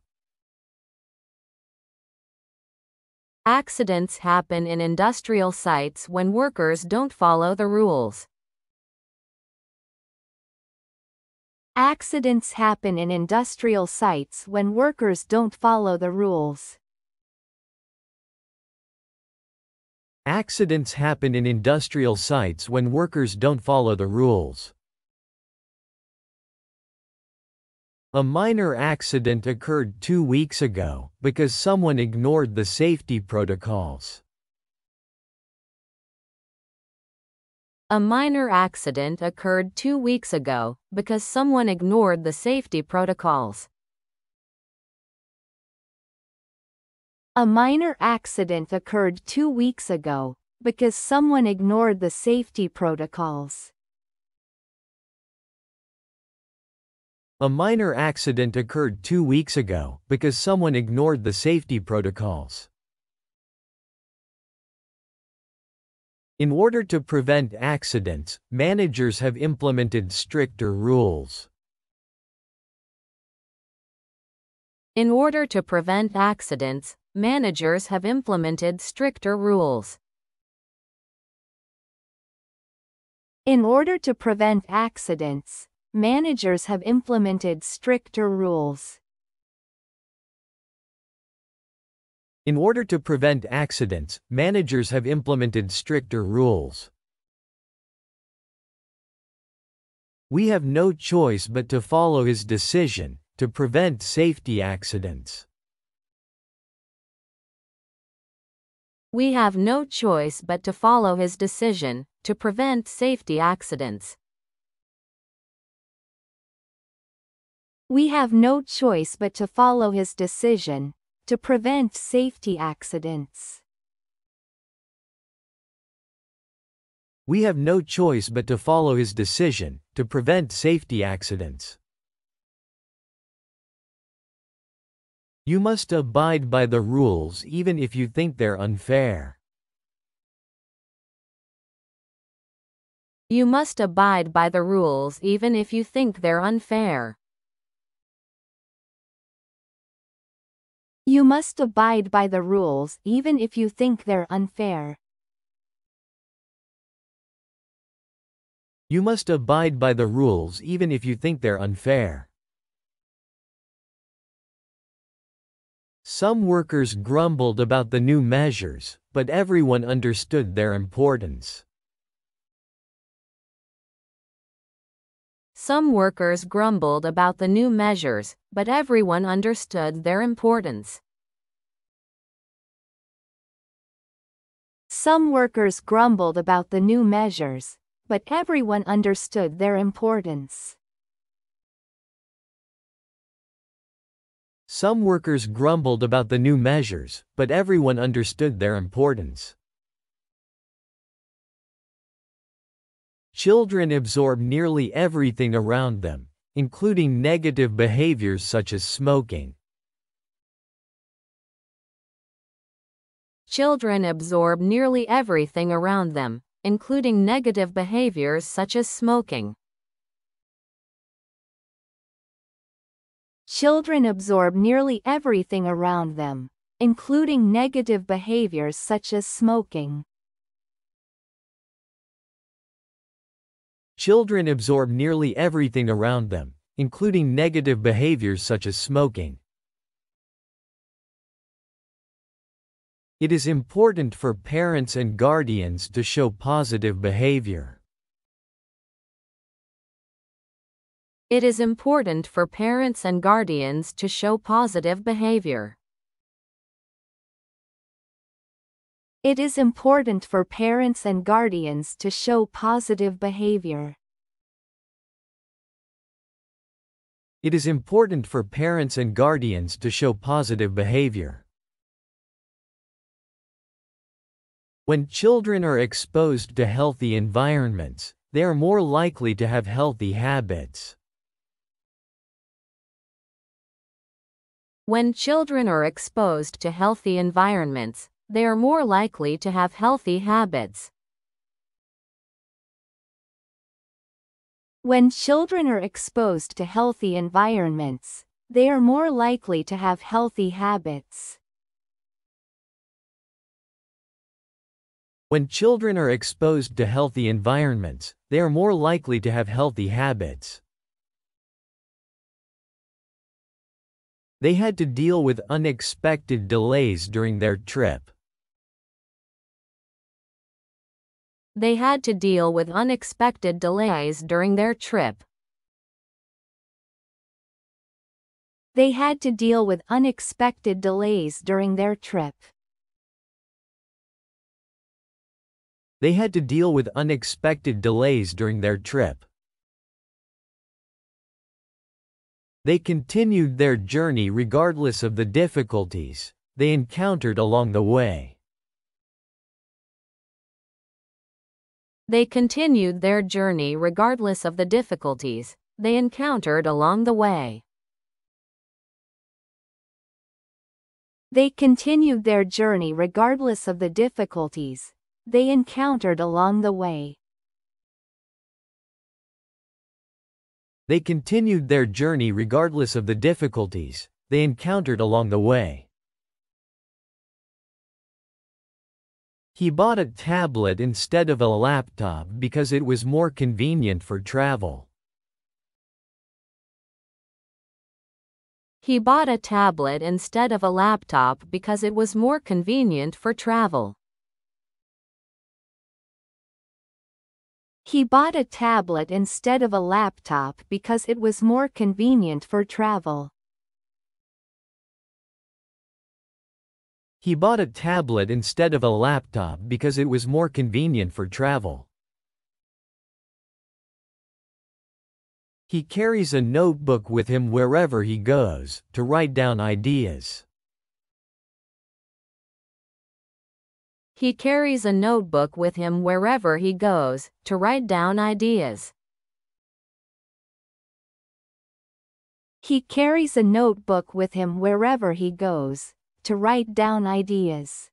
Accidents happen in industrial sites when workers don't follow the rules. Accidents happen in industrial sites when workers don't follow the rules. Accidents happen in industrial sites when workers don't follow the rules. A minor accident occurred two weeks ago because someone ignored the safety protocols. A minor accident occurred two weeks ago because someone ignored the safety protocols. A minor accident occurred two weeks ago because someone ignored the safety protocols. A minor accident occurred two weeks ago because someone ignored the safety protocols. In order to prevent accidents, managers have implemented stricter rules. In order to prevent accidents, managers have implemented stricter rules. In order to prevent accidents, managers have implemented stricter rules. In order to prevent accidents, managers have implemented stricter rules. We have no choice but to follow his decision, to prevent safety accidents. We have no choice but to follow his decision to prevent safety accidents. We have no choice but to follow his decision to prevent safety accidents. We have no choice but to follow his decision to prevent safety accidents. You must abide by the rules even if you think they're unfair. You must abide by the rules even if you think they're unfair. You must abide by the rules even if you think they're unfair. You must abide by the rules even if you think they're unfair. Some workers grumbled about the new measures, but everyone understood their importance. Some workers grumbled about the new measures, but everyone understood their importance. Some workers grumbled about the new measures, but everyone understood their importance. Some workers grumbled about the new measures, but everyone understood their importance. Children absorb nearly everything around them, including negative behaviors such as smoking. Children absorb nearly everything around them, including negative behaviors such as smoking. Children absorb nearly everything around them, including negative behaviors such as smoking. Children absorb nearly everything around them, including negative behaviors such as smoking. It is important for parents and guardians to show positive behavior. It is important for parents and guardians to show positive behavior. It is important for parents and guardians to show positive behavior. It is important for parents and guardians to show positive behavior. When children are exposed to healthy environments, they are more likely to have healthy habits. When children are exposed to healthy environments, they are more likely to have healthy habits. When children are exposed to healthy environments, they are more likely to have healthy habits. When children are exposed to healthy environments, they are more likely to have healthy habits. They had to deal with unexpected delays during their trip. They had to deal with unexpected delays during their trip. They had to deal with unexpected delays during their trip. They had to deal with unexpected delays during their trip. They continued their journey regardless of the difficulties they encountered along the way. They continued their journey regardless of the difficulties they encountered along the way. They continued their journey regardless of the difficulties they encountered along the way. They continued their journey regardless of the difficulties they encountered along the way. He bought a tablet instead of a laptop because it was more convenient for travel. He bought a tablet instead of a laptop because it was more convenient for travel. He bought a tablet instead of a laptop because it was more convenient for travel. He bought a tablet instead of a laptop because it was more convenient for travel. He carries a notebook with him wherever he goes, to write down ideas. He carries a notebook with him wherever he goes, to write down ideas. He carries a notebook with him wherever he goes, to write down ideas.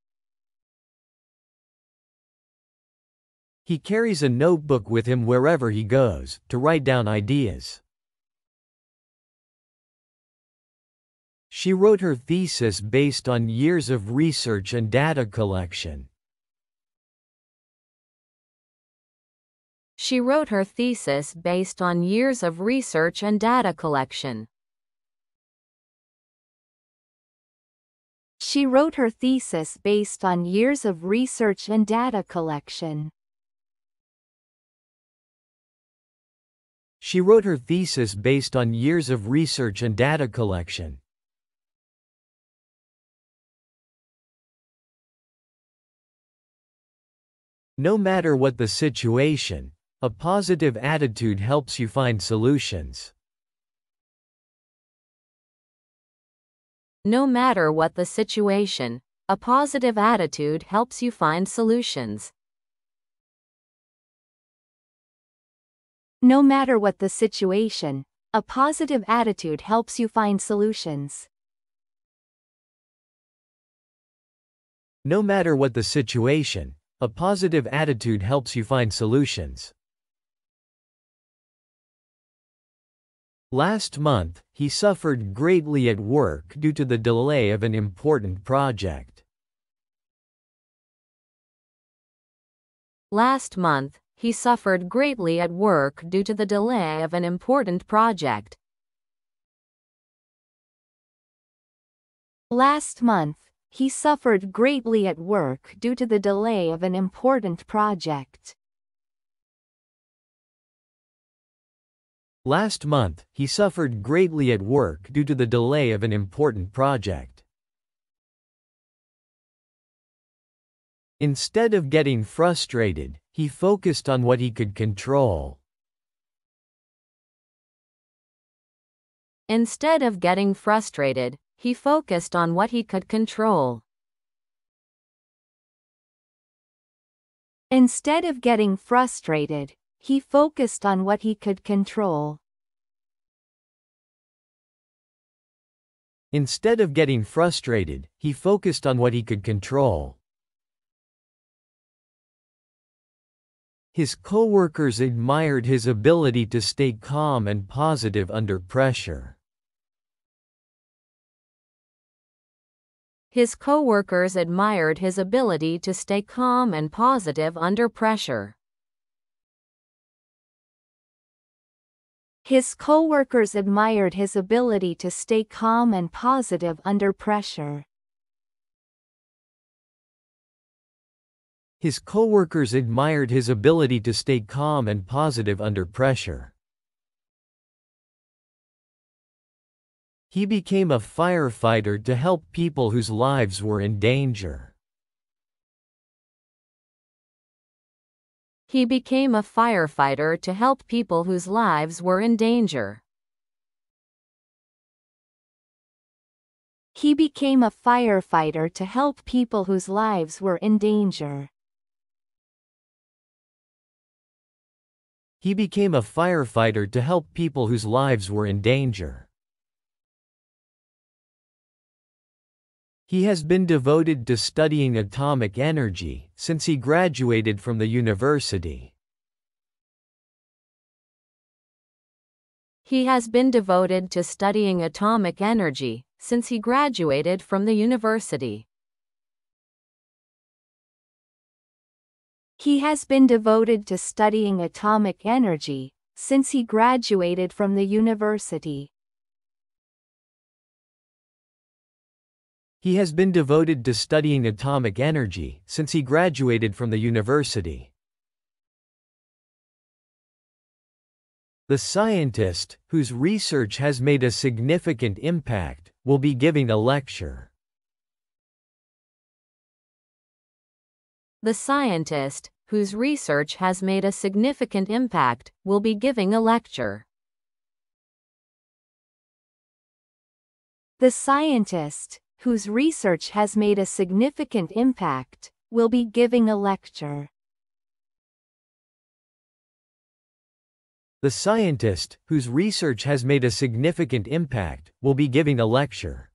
He carries a notebook with him wherever he goes, to write down ideas. She wrote her thesis based on years of research and data collection. She wrote her thesis based on years of research and data collection. She wrote her thesis based on years of research and data collection. She wrote her thesis based on years of research and data collection. No matter what the situation, a positive attitude helps you find solutions. No matter what the situation, a positive attitude helps you find solutions. No matter what the situation, a positive attitude helps you find solutions. No matter what the situation, a positive attitude helps you find solutions. Last month, he suffered greatly at work due to the delay of an important project. Last month, he suffered greatly at work due to the delay of an important project. Last month, he suffered greatly at work due to the delay of an important project. Last month, he suffered greatly at work due to the delay of an important project. Instead of getting frustrated, he focused on what he could control. Instead of getting frustrated, he focused on what he could control. Instead of getting frustrated, he focused on what he could control. Instead of getting frustrated, he focused on what he could control. His coworkers admired his ability to stay calm and positive under pressure. His coworkers admired his ability to stay calm and positive under pressure. His coworkers admired his ability to stay calm and positive under pressure. His coworkers admired his ability to stay calm and positive under pressure. He became a firefighter to help people whose lives were in danger. He became a firefighter to help people whose lives were in danger. He became a firefighter to help people whose lives were in danger. He became a firefighter to help people whose lives were in danger. He has been devoted to studying atomic energy since he graduated from the university. He has been devoted to studying atomic energy since he graduated from the university. He has been devoted to studying atomic energy since he graduated from the university. He has been devoted to studying atomic energy since he graduated from the university. The scientist, whose research has made a significant impact, will be giving a lecture. The scientist, whose research has made a significant impact, will be giving a lecture. The scientist, whose research has made a significant impact, will be giving a lecture. The scientist, whose research has made a significant impact, will be giving a lecture.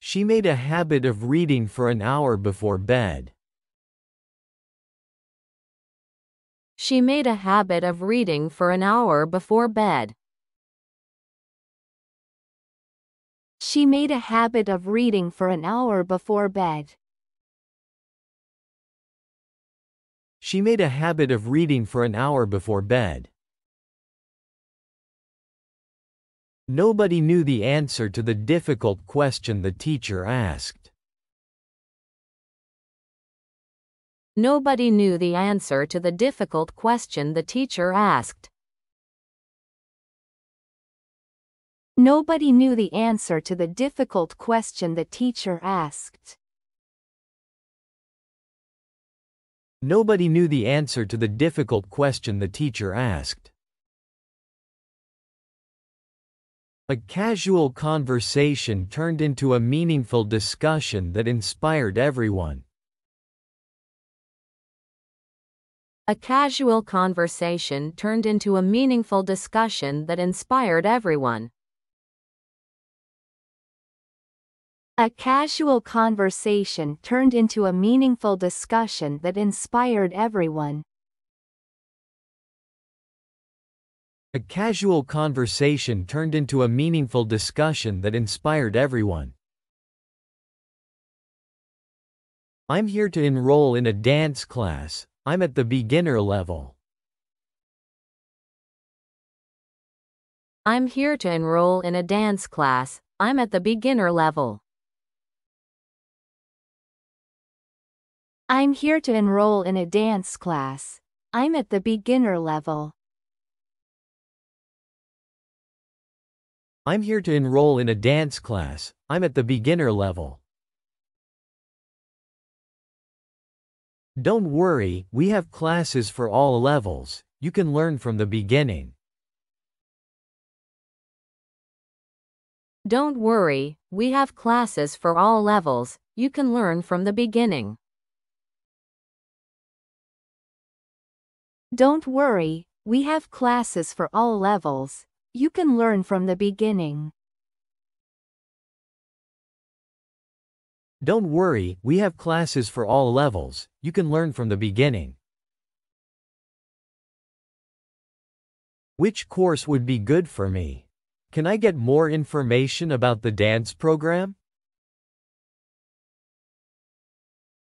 She made a habit of reading for an hour before bed. She made a habit of reading for an hour before bed. She made a habit of reading for an hour before bed. She made a habit of reading for an hour before bed. Nobody knew the answer to the difficult question the teacher asked. Nobody knew the answer to the difficult question the teacher asked. Nobody knew the answer to the difficult question the teacher asked. Nobody knew the answer to the difficult question the teacher asked. A casual conversation turned into a meaningful discussion that inspired everyone. A casual conversation turned into a meaningful discussion that inspired everyone. A casual conversation turned into a meaningful discussion that inspired everyone. A casual conversation turned into a meaningful discussion that inspired everyone. I'm here to enroll in a dance class. I'm at the beginner level. I'm here to enroll in a dance class. I'm at the beginner level. I'm here to enroll in a dance class. I'm at the beginner level. I'm here to enroll in a dance class. I'm at the beginner level. Don't worry, we have classes for all levels. You can learn from the beginning. Don't worry, we have classes for all levels. You can learn from the beginning. Don't worry, we have classes for all levels. You can learn from the beginning. Don't worry, we have classes for all levels. You can learn from the beginning. Which course would be good for me? Can I get more information about the dance program?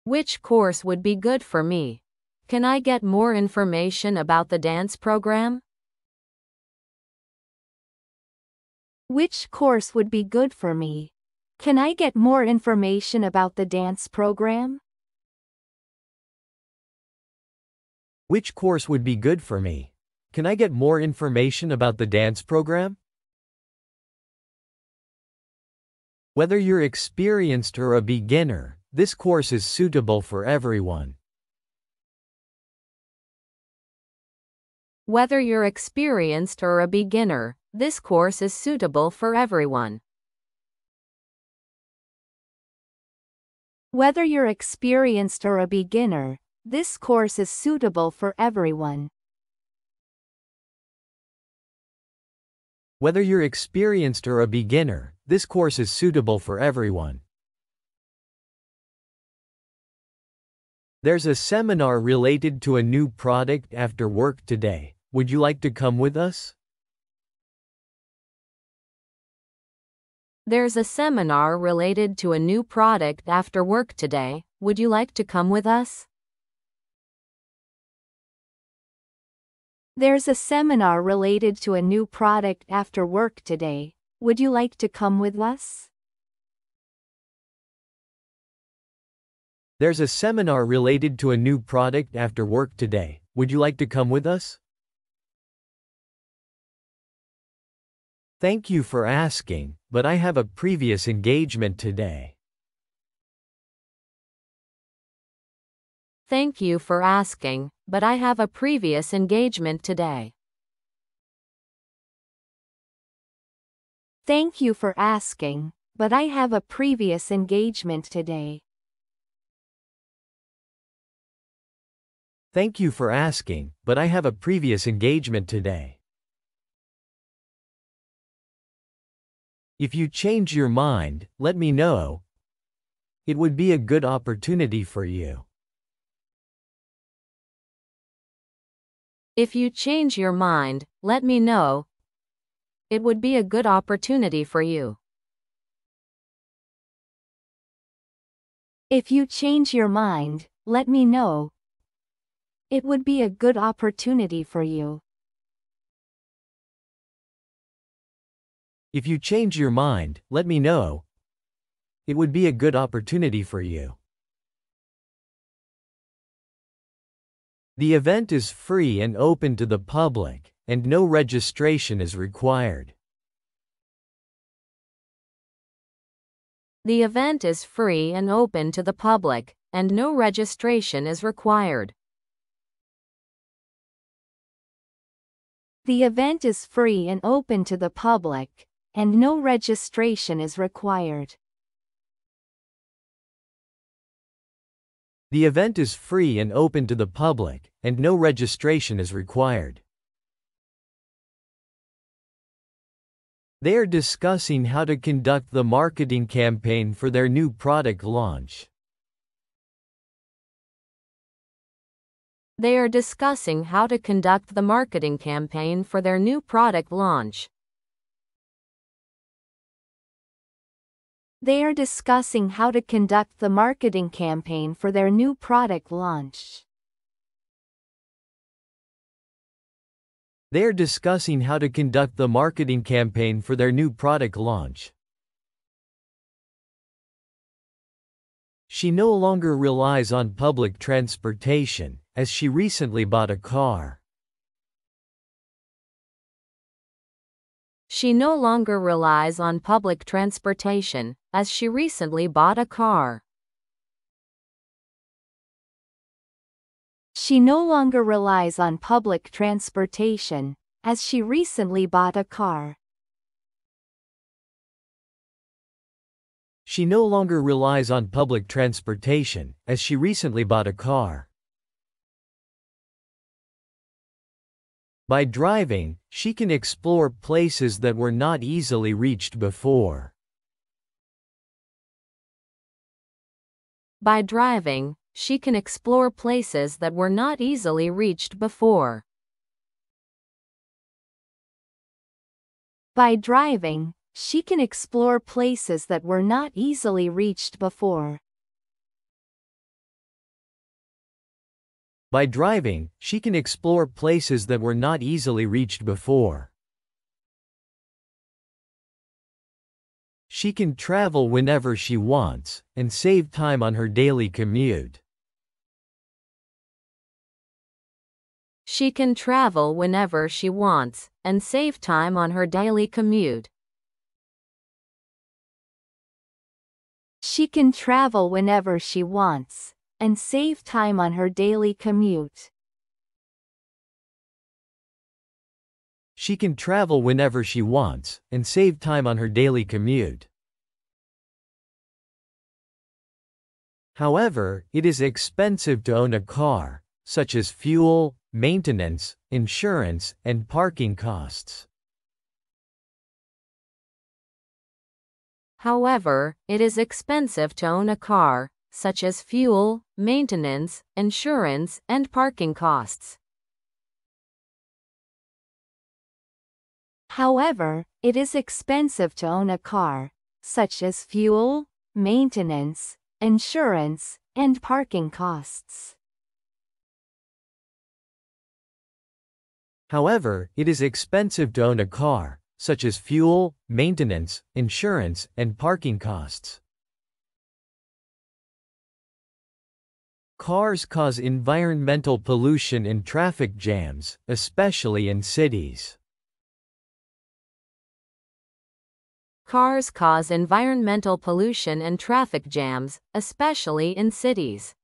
Which course would be good for me? Can I get more information about the dance program? Which course would be good for me? Can I get more information about the dance program? Which course would be good for me? Can I get more information about the dance program? Whether you're experienced or a beginner, this course is suitable for everyone. Whether you're experienced or a beginner, this course is suitable for everyone. Whether you're experienced or a beginner, this course is suitable for everyone. Whether you're experienced or a beginner, this course is suitable for everyone. There's a seminar related to a new product after work today. Would you like to come with us? There's a seminar related to a new product after work today. Would you like to come with us? There's a seminar related to a new product after work today. Would you like to come with us? There's a seminar related to a new product after work today. Would you like to come with us? Thank you for asking, but I have a previous engagement today. Thank you for asking, but I have a previous engagement today. Thank you for asking, but I have a previous engagement today. Thank you for asking, but I have a previous engagement today. If you change your mind, let me know. It would be a good opportunity for you. If you change your mind, let me know. It would be a good opportunity for you. If you change your mind, let me know. It would be a good opportunity for you. If you change your mind, let me know. It would be a good opportunity for you. The event is free and open to the public, and no registration is required. The event is free and open to the public, and no registration is required. The event is free and open to the public, and no registration is required. The event is free and open to the public, and no registration is required. They are discussing how to conduct the marketing campaign for their new product launch. They are discussing how to conduct the marketing campaign for their new product launch. They are discussing how to conduct the marketing campaign for their new product launch. They are discussing how to conduct the marketing campaign for their new product launch. She no longer relies on public transportation, as she recently bought a car. She no longer relies on public transportation, as she recently bought a car. She no longer relies on public transportation, as she recently bought a car. She no longer relies on public transportation, as she recently bought a car. By driving, she can explore places that were not easily reached before. By driving, she can explore places that were not easily reached before. By driving, she can explore places that were not easily reached before. By driving, she can explore places that were not easily reached before. She can travel whenever she wants, and save time on her daily commute. She can travel whenever she wants, and save time on her daily commute. She can travel whenever she wants, and save time on her daily commute. She can travel whenever she wants, and save time on her daily commute. However, it is expensive to own a car, such as fuel, maintenance, insurance, and parking costs. However, it is expensive to own a car, such as fuel, maintenance, insurance, and parking costs. However, it is expensive to own a car, such as fuel, maintenance, insurance, and parking costs. However, it is expensive to own a car, such as fuel, maintenance, insurance, and parking costs. Cars cause environmental pollution and traffic jams, especially in cities. Cars cause environmental pollution and traffic jams, especially in cities.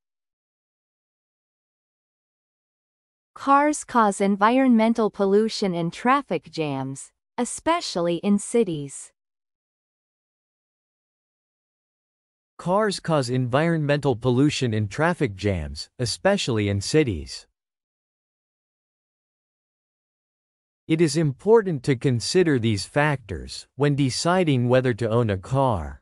Cars cause environmental pollution and traffic jams, especially in cities. Cars cause environmental pollution and traffic jams, especially in cities. It is important to consider these factors when deciding whether to own a car.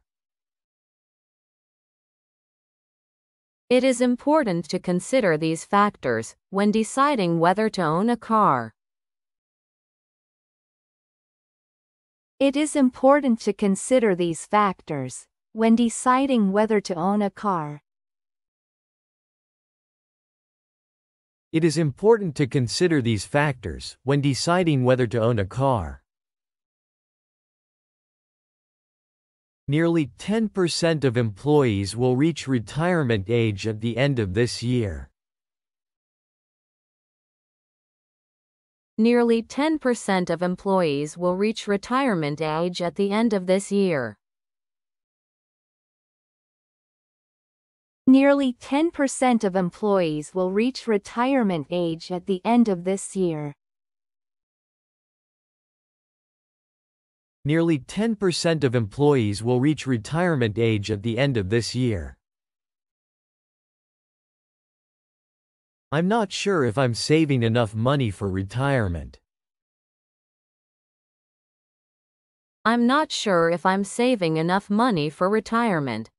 It is important to consider these factors when deciding whether to own a car. It is important to consider these factors when deciding whether to own a car. It is important to consider these factors when deciding whether to own a car. Nearly ten percent of employees will reach retirement age at the end of this year. Nearly ten percent of employees will reach retirement age at the end of this year. Nearly ten percent of employees will reach retirement age at the end of this year. Nearly ten percent of employees will reach retirement age at the end of this year. I'm not sure if I'm saving enough money for retirement. I'm not sure if I'm saving enough money for retirement.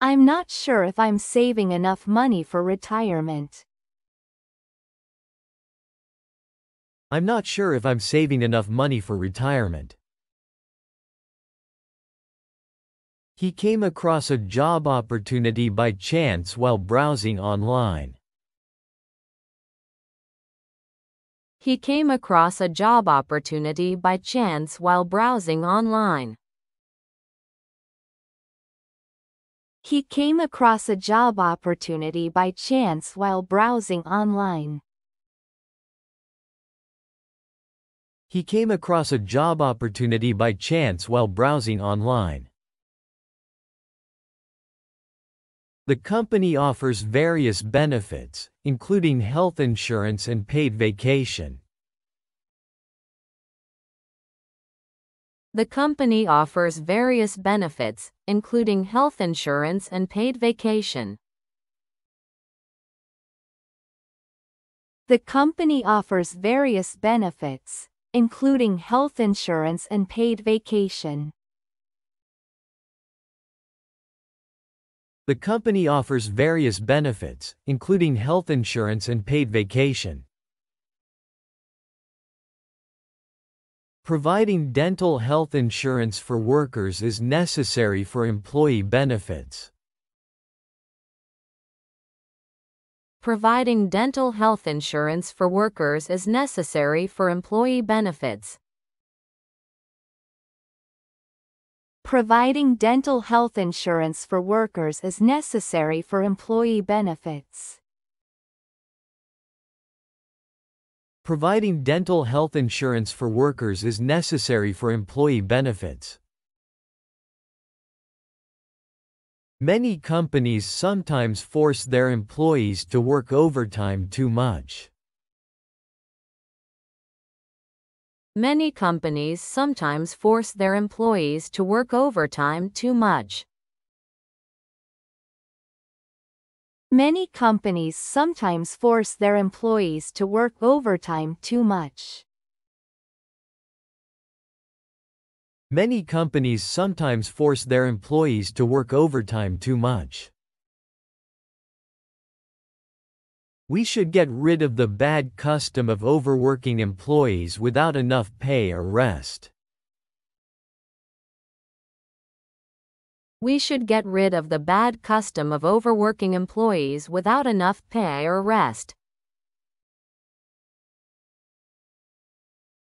I'm not sure if I'm saving enough money for retirement. I'm not sure if I'm saving enough money for retirement. He came across a job opportunity by chance while browsing online. He came across a job opportunity by chance while browsing online. He came across a job opportunity by chance while browsing online. He came across a job opportunity by chance while browsing online. The company offers various benefits, including health insurance and paid vacation. The company offers various benefits, including health insurance and paid vacation. The company offers various benefits, including health insurance and paid vacation. The company offers various benefits, including health insurance and paid vacation. Providing dental health insurance for workers is necessary for employee benefits. Providing dental health insurance for workers is necessary for employee benefits. Providing dental health insurance for workers is necessary for employee benefits. Providing dental health insurance for workers is necessary for employee benefits. Many companies sometimes force their employees to work overtime too much. Many companies sometimes force their employees to work overtime too much. Many companies sometimes force their employees to work overtime too much. Many companies sometimes force their employees to work overtime too much. We should get rid of the bad custom of overworking employees without enough pay or rest. We should get rid of the bad custom of overworking employees without enough pay or rest.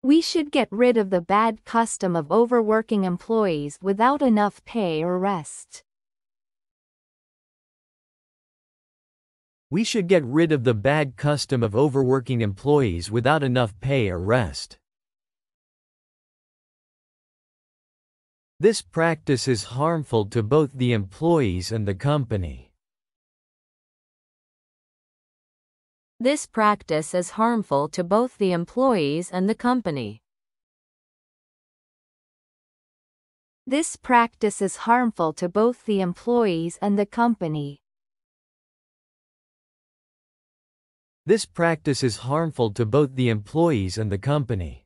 We should get rid of the bad custom of overworking employees without enough pay or rest. We should get rid of the bad custom of overworking employees without enough pay or rest. This practice is harmful to both the employees and the company. This practice is harmful to both the employees and the company. This practice is harmful to both the employees and the company. This practice is harmful to both the employees and the company.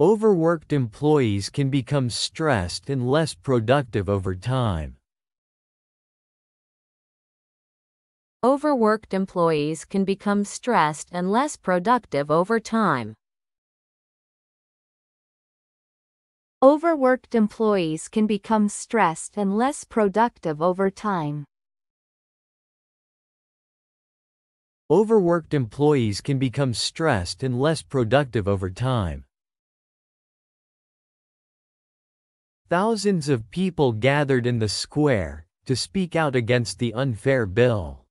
Overworked employees can become stressed and less productive over time. Overworked employees can become stressed and less productive over time. Overworked employees can become stressed and less productive over time. Overworked employees can become stressed and less productive over time. Thousands of people gathered in the square to speak out against the unfair bill.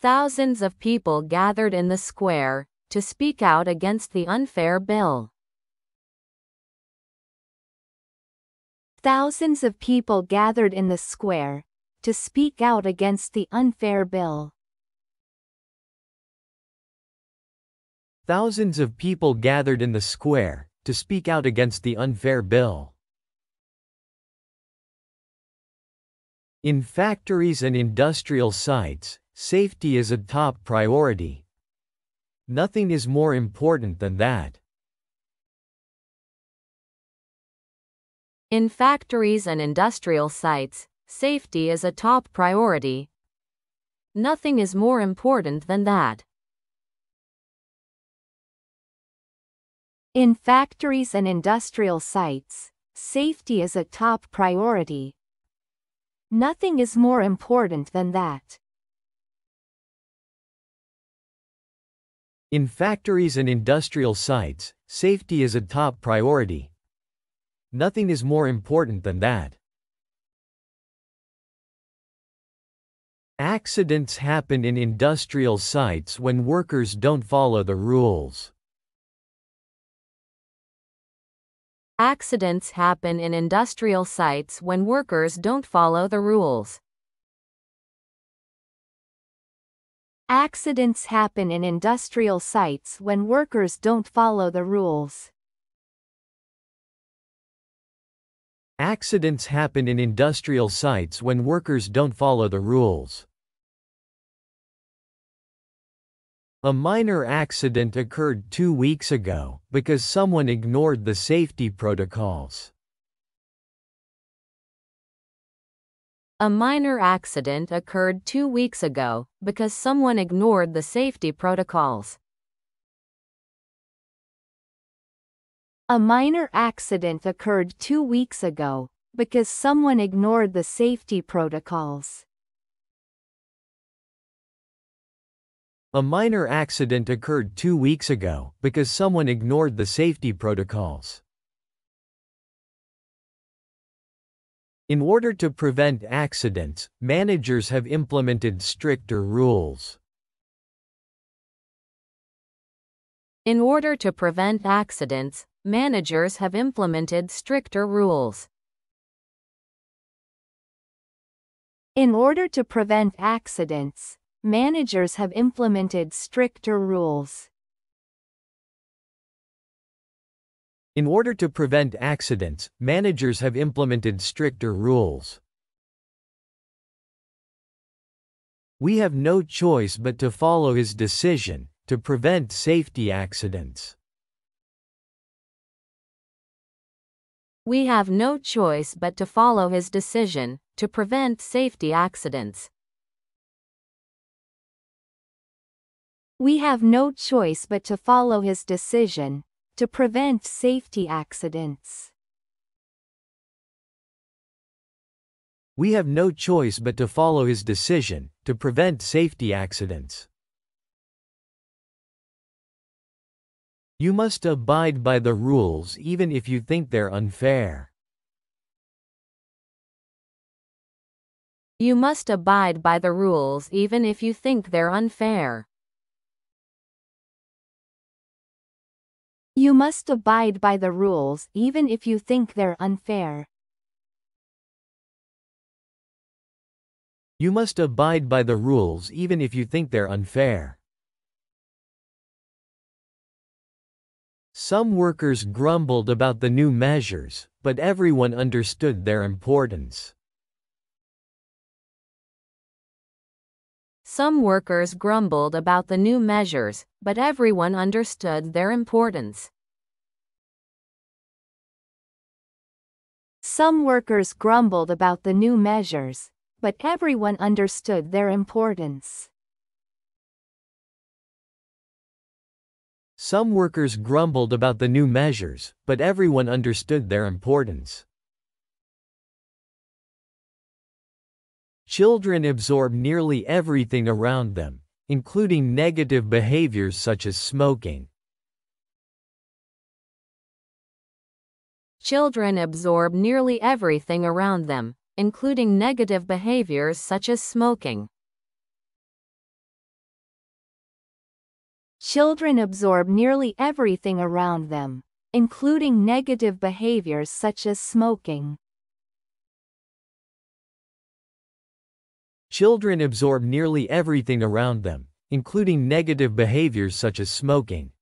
Thousands of people gathered in the square to speak out against the unfair bill. Thousands of people gathered in the square to speak out against the unfair bill. Thousands of people gathered in the square to speak out against the unfair bill. In factories and industrial sites, safety is a top priority. Nothing is more important than that. In factories and industrial sites, safety is a top priority. Nothing is more important than that. In factories and industrial sites, safety is a top priority. Nothing is more important than that. In factories and industrial sites, safety is a top priority. Nothing is more important than that. Accidents happen in industrial sites when workers don't follow the rules. Accidents happen in industrial sites when workers don't follow the rules. Accidents happen in industrial sites when workers don't follow the rules. Accidents happen in industrial sites when workers don't follow the rules. A minor accident occurred two weeks ago because someone ignored the safety protocols. A minor accident occurred two weeks ago because someone ignored the safety protocols. A minor accident occurred two weeks ago because someone ignored the safety protocols. A minor accident occurred two weeks ago because someone ignored the safety protocols. In order to prevent accidents, managers have implemented stricter rules. In order to prevent accidents, managers have implemented stricter rules. In order to prevent accidents, managers have implemented stricter rules. In order to prevent accidents, managers have implemented stricter rules. We have no choice but to follow his decision to prevent safety accidents. We have no choice but to follow his decision to prevent safety accidents. We have no choice but to follow his decision to prevent safety accidents. We have no choice but to follow his decision to prevent safety accidents. You must abide by the rules even if you think they're unfair. You must abide by the rules even if you think they're unfair. You must abide by the rules even if you think they're unfair. You must abide by the rules even if you think they're unfair. Some workers grumbled about the new measures, but everyone understood their importance. Some workers grumbled about the new measures, but everyone understood their importance. Some workers grumbled about the new measures, but everyone understood their importance. Some workers grumbled about the new measures, but everyone understood their importance. Children absorb nearly everything around them, including negative behaviors such as smoking. Children absorb nearly everything around them, including negative behaviors such as smoking. Children absorb nearly everything around them, including negative behaviors such as smoking. Children absorb nearly everything around them, including negative behaviors such as smoking.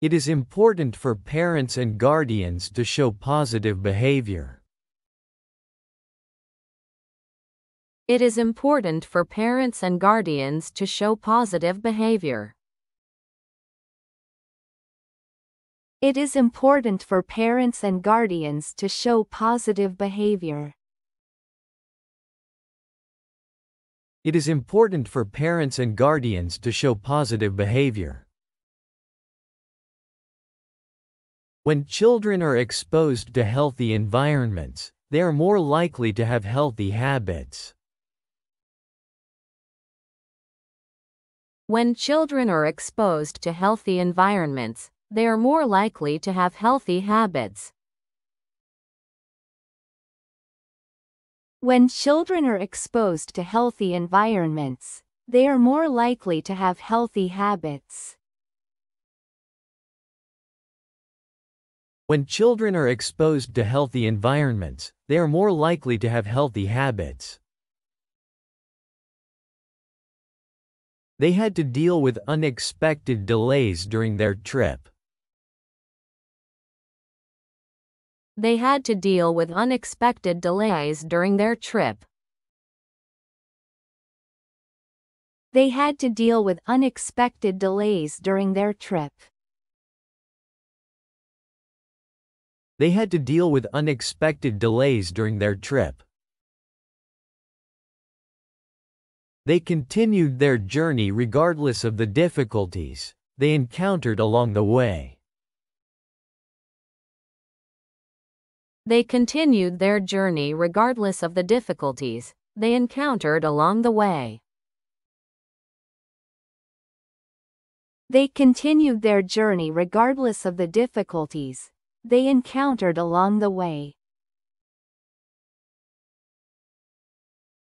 It is important for parents and guardians to show positive behavior. It is important for parents and guardians to show positive behavior. It is important for parents and guardians to show positive behavior. It is important for parents and guardians to show positive behavior. When children are exposed to healthy environments, they are more likely to have healthy habits. When children are exposed to healthy environments, they are more likely to have healthy habits. When children are exposed to healthy environments, they are more likely to have healthy habits. When children are exposed to healthy environments, they are more likely to have healthy habits. They had to deal with unexpected delays during their trip. They had to deal with unexpected delays during their trip. They had to deal with unexpected delays during their trip. They had to deal with unexpected delays during their trip. They continued their journey regardless of the difficulties they encountered along the way. They continued their journey regardless of the difficulties they encountered along the way. They continued their journey regardless of the difficulties they encountered along the way.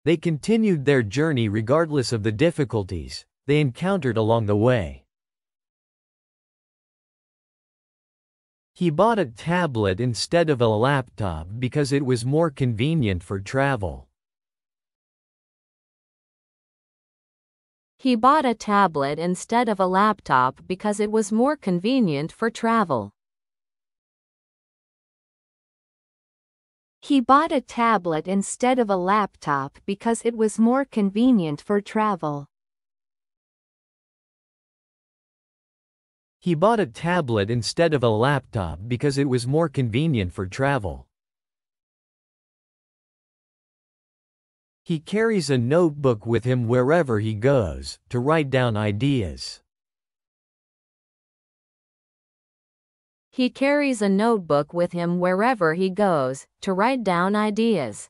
They continued their journey regardless of the difficulties they encountered along the way. He bought a tablet instead of a laptop because it was more convenient for travel. He bought a tablet instead of a laptop because it was more convenient for travel. He bought a tablet instead of a laptop because it was more convenient for travel. He bought a tablet instead of a laptop because it was more convenient for travel. He carries a notebook with him wherever he goes to write down ideas. He carries a notebook with him wherever he goes, to write down ideas.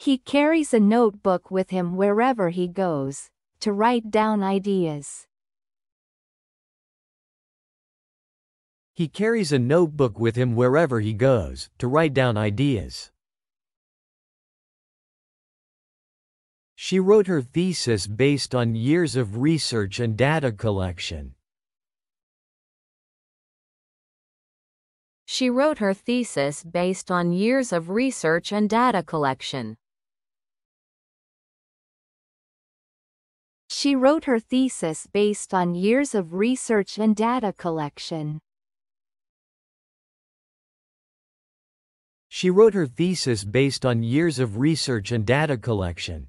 He carries a notebook with him wherever he goes, to write down ideas. He carries a notebook with him wherever he goes, to write down ideas. She wrote her thesis based on years of research and data collection. She wrote her thesis based on years of research and data collection. She wrote her thesis based on years of research and data collection. She wrote her thesis based on years of research and data collection.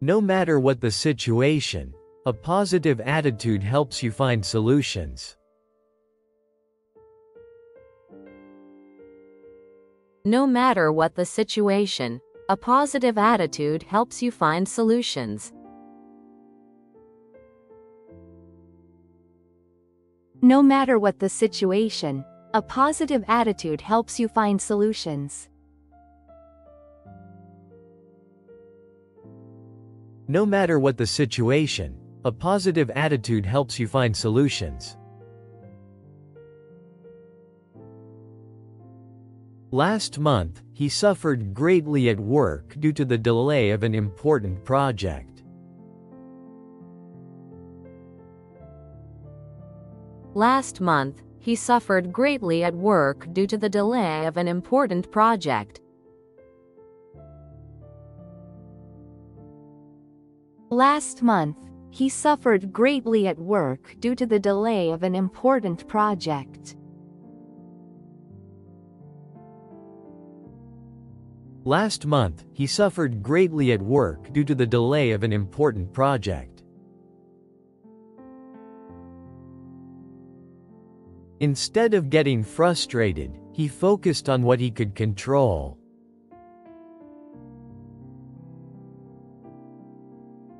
No matter what the situation, a positive attitude helps you find solutions. No matter what the situation, a positive attitude helps you find solutions. No matter what the situation, a positive attitude helps you find solutions. No matter what the situation, a positive attitude helps you find solutions. Last month, he suffered greatly at work due to the delay of an important project. Last month, he suffered greatly at work due to the delay of an important project. Last month, he suffered greatly at work due to the delay of an important project. Last month, he suffered greatly at work due to the delay of an important project. Instead of getting frustrated, he focused on what he could control.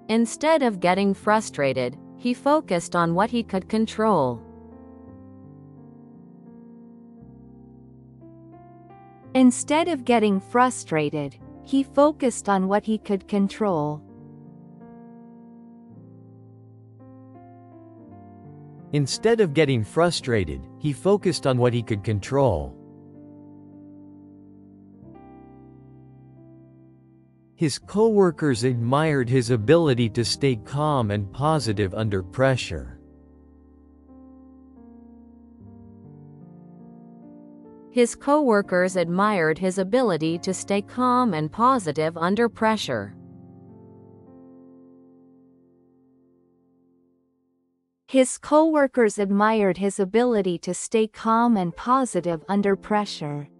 Instead of getting frustrated, he focused on what he could control. Instead of getting frustrated, he focused on what he could control. Instead of getting frustrated, he focused on what he could control. His coworkers admired his ability to stay calm and positive under pressure. His coworkers admired his ability to stay calm and positive under pressure.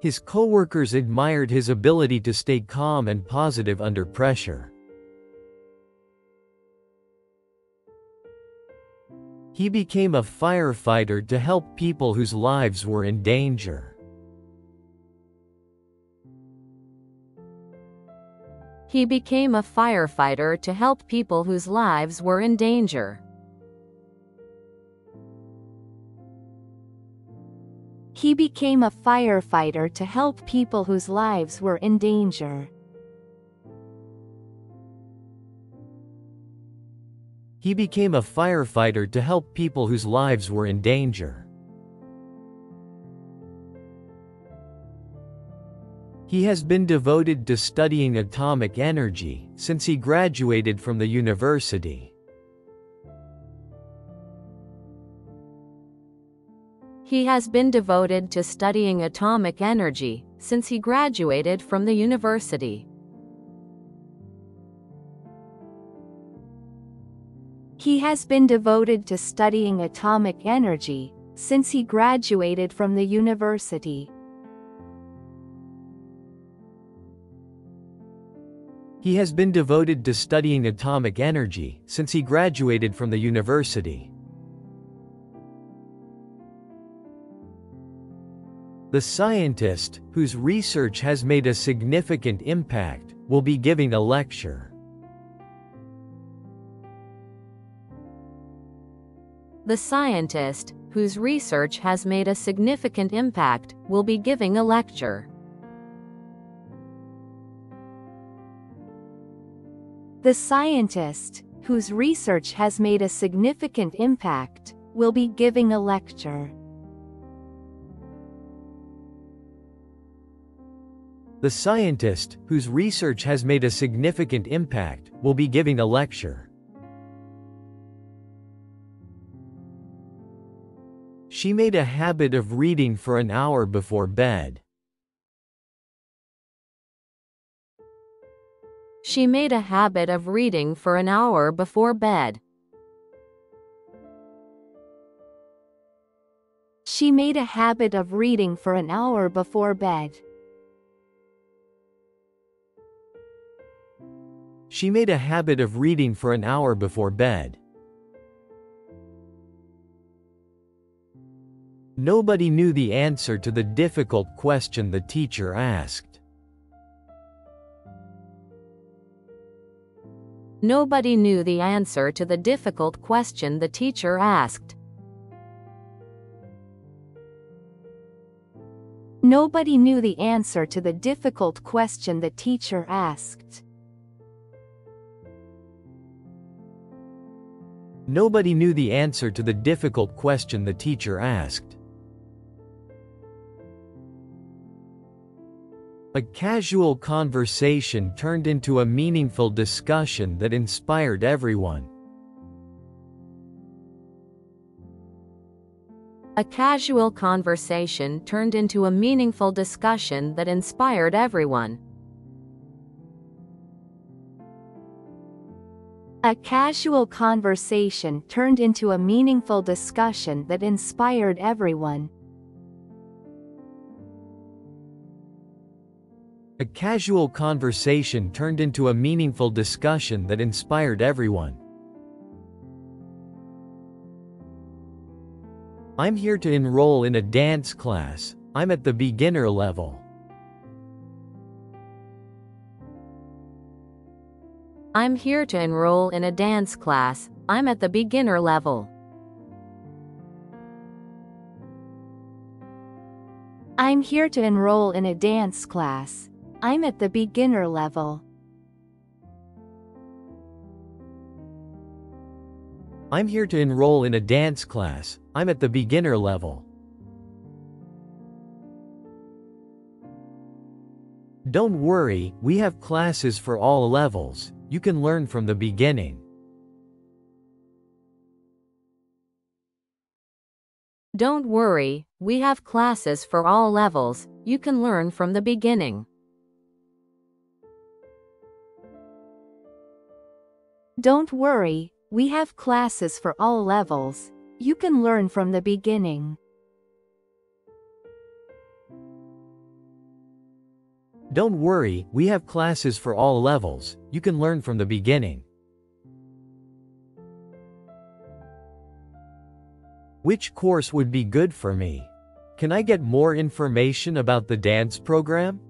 His coworkers admired his ability to stay calm and positive under pressure. His coworkers admired his ability to stay calm and positive under pressure. He became a firefighter to help people whose lives were in danger. He became a firefighter to help people whose lives were in danger. He became a firefighter to help people whose lives were in danger. He became a firefighter to help people whose lives were in danger. He has been devoted to studying atomic energy since he graduated from the university. He has been devoted to studying atomic energy since he graduated from the university. He has been devoted to studying atomic energy since he graduated from the university. He has been devoted to studying atomic energy since he graduated from the university. The scientist, whose research has made a significant impact, will be giving a lecture. The scientist, whose research has made a significant impact, will be giving a lecture. The scientist, whose research has made a significant impact, will be giving a lecture. The scientist, whose research has made a significant impact, will be giving a lecture. She made a habit of reading for an hour before bed. She made a habit of reading for an hour before bed. She made a habit of reading for an hour before bed. She made a habit of reading for an hour before bed. Nobody knew the answer to the difficult question the teacher asked. Nobody knew the answer to the difficult question the teacher asked. Nobody knew the answer to the difficult question the teacher asked. Nobody knew the answer to the difficult question the teacher asked. A casual conversation turned into a meaningful discussion that inspired everyone. A casual conversation turned into a meaningful discussion that inspired everyone. A casual conversation turned into a meaningful discussion that inspired everyone. A casual conversation turned into a meaningful discussion that inspired everyone. I'm here to enroll in a dance class. I'm at the beginner level. I'm here to enroll in a dance class. I'm at the beginner level. I'm here to enroll in a dance class. I'm at the beginner level. I'm here to enroll in a dance class. I'm at the beginner level. Don't worry, we have classes for all levels. You can learn from the beginning. Don't worry, we have classes for all levels. You can learn from the beginning. Don't worry, we have classes for all levels. You can learn from the beginning. Don't worry, we have classes for all levels. You can learn from the beginning. Which course would be good for me? Can I get more information about the dance program?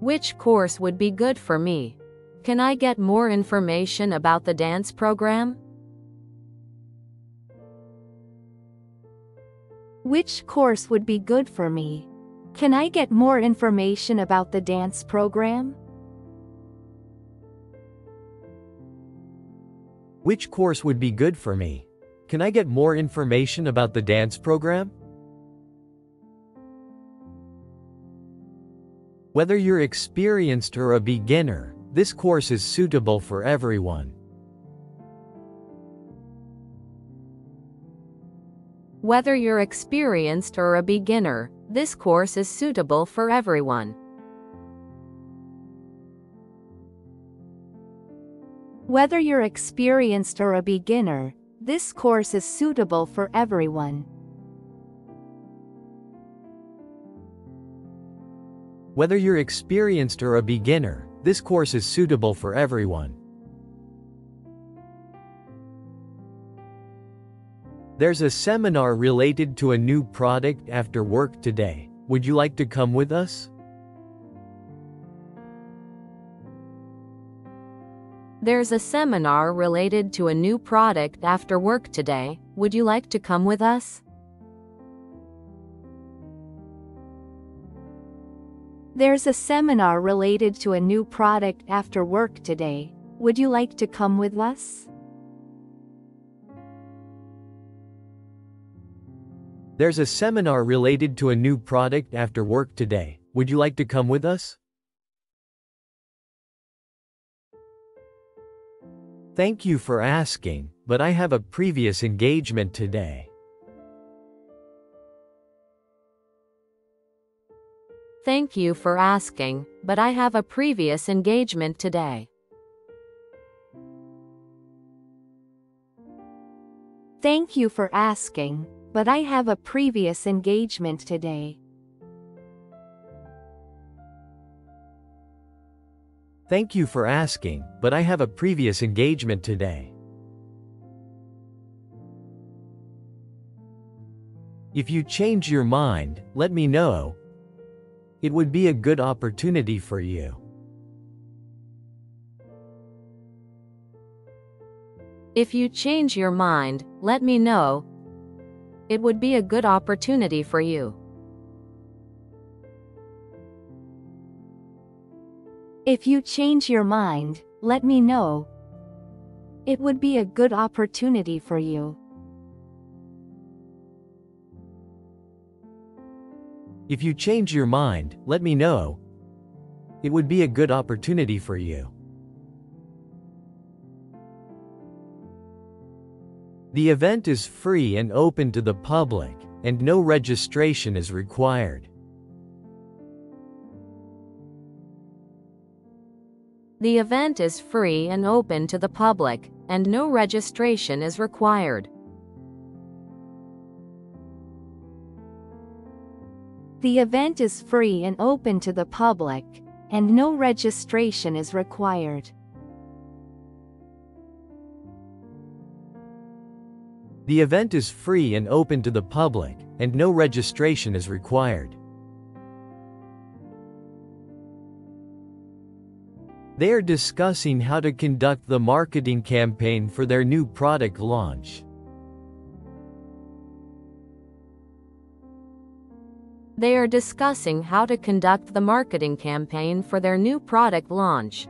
Which course would be good for me? Can I get more information about the dance program? Which course would be good for me? Can I get more information about the dance program? Which course would be good for me? Can I get more information about the dance program? Whether you're experienced or a beginner, this course is suitable for everyone. Whether you're experienced or a beginner, this course is suitable for everyone. Whether you're experienced or a beginner, this course is suitable for everyone. Whether you're experienced or a beginner, this course is suitable for everyone. There's a seminar related to a new product after work today. Would you like to come with us? There's a seminar related to a new product after work today. Would you like to come with us? There's a seminar related to a new product after work today. Would you like to come with us? There's a seminar related to a new product after work today. Would you like to come with us? Thank you for asking, but I have a previous engagement today. Thank you for asking, but I have a previous engagement today. Thank you for asking, but I have a previous engagement today. Thank you for asking, but I have a previous engagement today. If you change your mind, let me know. It would be a good opportunity for you. If you change your mind, let me know. It would be a good opportunity for you. If you change your mind, let me know. It would be a good opportunity for you. If you change your mind, let me know. It would be a good opportunity for you. The event is free and open to the public, and no registration is required. The event is free and open to the public, and no registration is required. The event is free and open to the public, and no registration is required. The event is free and open to the public, and no registration is required. They are discussing how to conduct the marketing campaign for their new product launch. They are discussing how to conduct the marketing campaign for their new product launch.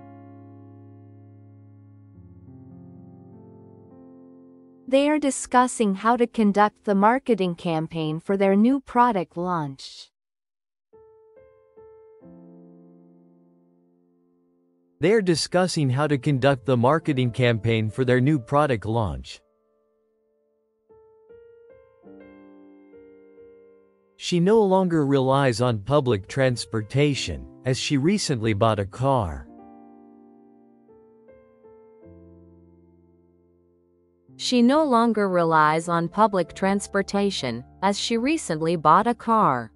They are discussing how to conduct the marketing campaign for their new product launch. They are discussing how to conduct the marketing campaign for their new product launch. She no longer relies on public transportation, as she recently bought a car. She no longer relies on public transportation, as she recently bought a car.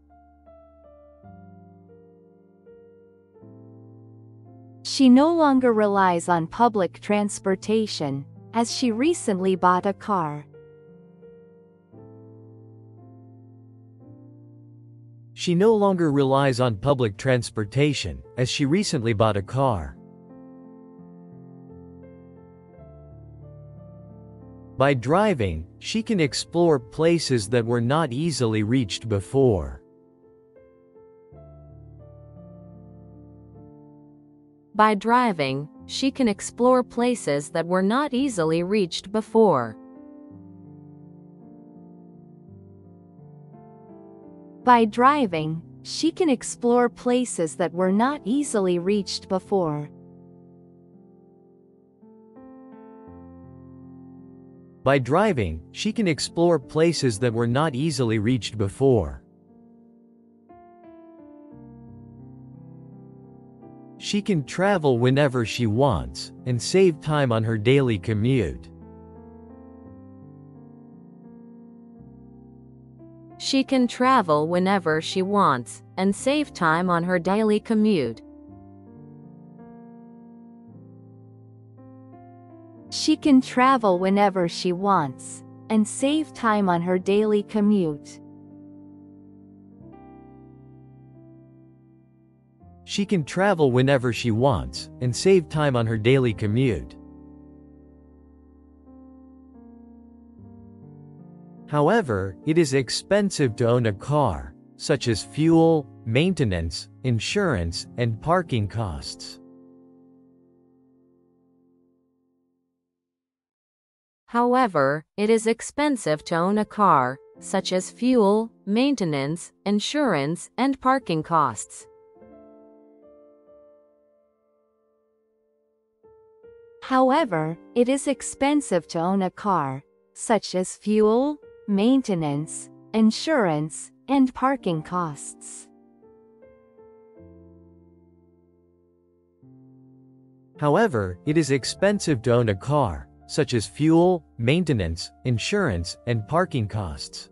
She no longer relies on public transportation, as she recently bought a car. She no longer relies on public transportation, as she recently bought a car. By driving, she can explore places that were not easily reached before. By driving, she can explore places that were not easily reached before. By driving, she can explore places that were not easily reached before. By driving, she can explore places that were not easily reached before. She can travel whenever she wants, and save time on her daily commute. She can travel whenever she wants, and save time on her daily commute. She can travel whenever she wants, and save time on her daily commute. She can travel whenever she wants, and save time on her daily commute. However, it is expensive to own a car, such as fuel, maintenance, insurance, and parking costs. However, it is expensive to own a car, such as fuel, maintenance, insurance, and parking costs. However, it is expensive to own a car, such as fuel, maintenance, insurance, and parking costs. However, it is expensive to own a car, such as fuel, maintenance, insurance, and parking costs.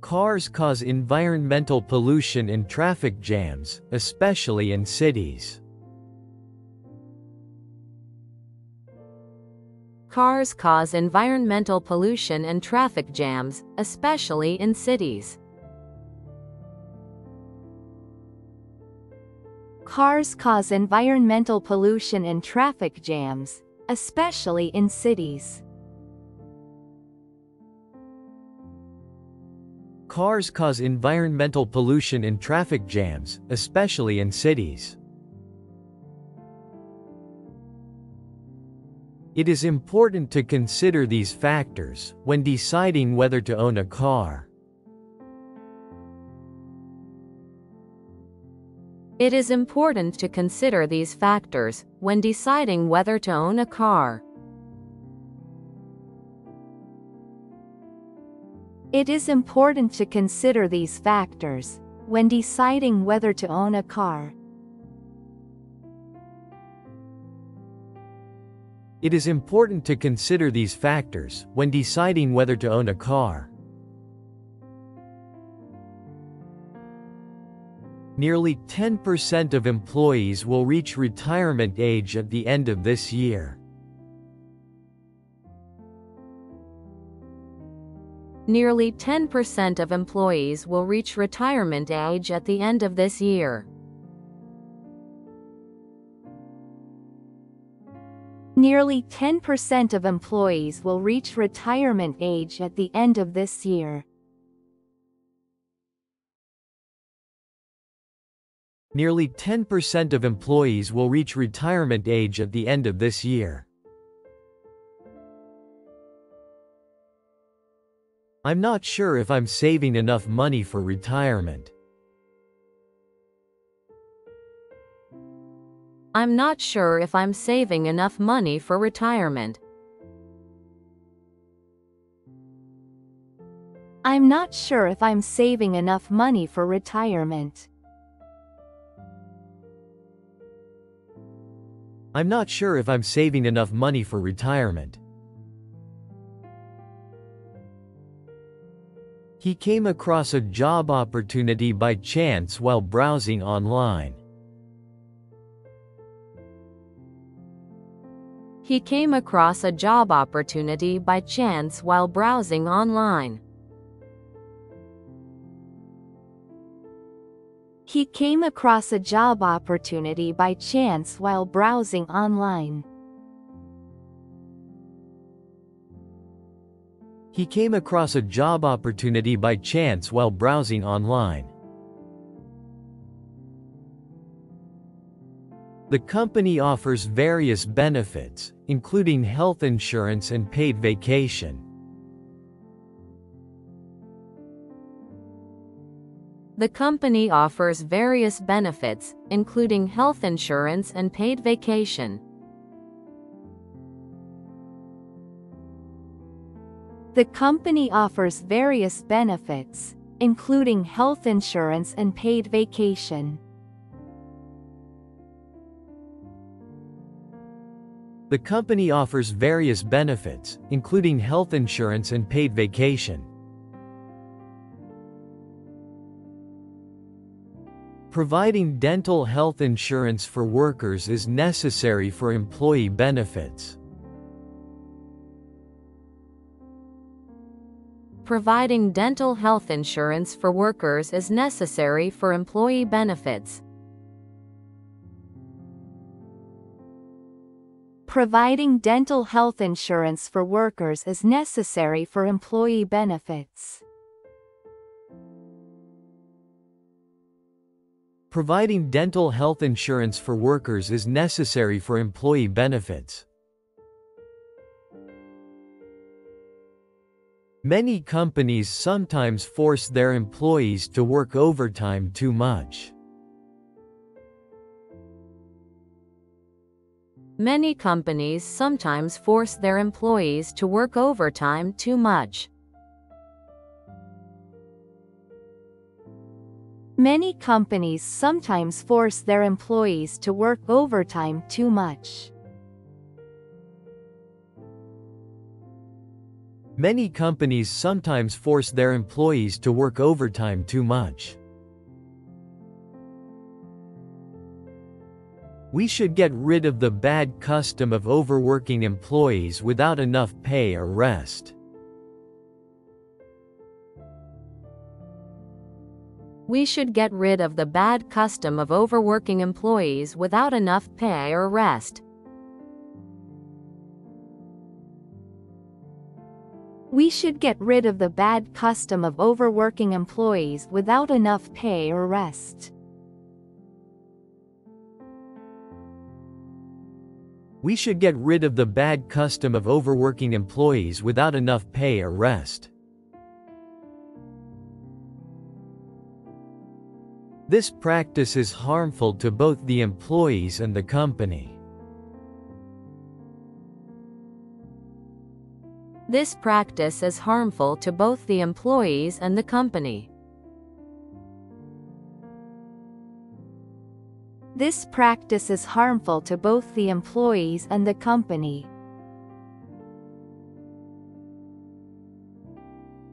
Cars cause environmental pollution and traffic jams, especially in cities. Cars cause environmental pollution and traffic jams, especially in cities. Cars cause environmental pollution and traffic jams, especially in cities. Cars cause environmental pollution and traffic jams, especially in cities. It is important to consider these factors when deciding whether to own a car. It is important to consider these factors when deciding whether to own a car. It is important to consider these factors when deciding whether to own a car. It is important to consider these factors when deciding whether to own a car. Nearly ten percent of employees will reach retirement age at the end of this year. Nearly ten percent of employees will reach retirement age at the end of this year. Nearly ten percent of employees will reach retirement age at the end of this year. Nearly ten percent of employees will reach retirement age at the end of this year. I'm not sure if I'm saving enough money for retirement. I'm not sure if I'm saving enough money for retirement. I'm not sure if I'm saving enough money for retirement. I'm not sure if I'm saving enough money for retirement. He came across a job opportunity by chance while browsing online. He came across a job opportunity by chance while browsing online. He came across a job opportunity by chance while browsing online. He came across a job opportunity by chance while browsing online. The company offers various benefits, including health insurance and paid vacation. The company offers various benefits, including health insurance and paid vacation. The company offers various benefits, including health insurance and paid vacation. The company offers various benefits, including health insurance and paid vacation. Providing dental health insurance for workers is necessary for employee benefits. Providing dental health insurance for workers is necessary for employee benefits. Providing dental health insurance for workers is necessary for employee benefits. Providing dental health insurance for workers is necessary for employee benefits. Many companies sometimes force their employees to work overtime too much. Many companies sometimes force their employees to work overtime too much. Many companies sometimes force their employees to work overtime too much. Many companies sometimes force their employees to work overtime too much. We should get rid of the bad custom of overworking employees without enough pay or rest. We should get rid of the bad custom of overworking employees without enough pay or rest. We should get rid of the bad custom of overworking employees without enough pay or rest. We should get rid of the bad custom of overworking employees without enough pay or rest. This practice is harmful to both the employees and the company. This practice is harmful to both the employees and the company. This practice is harmful to both the employees and the company.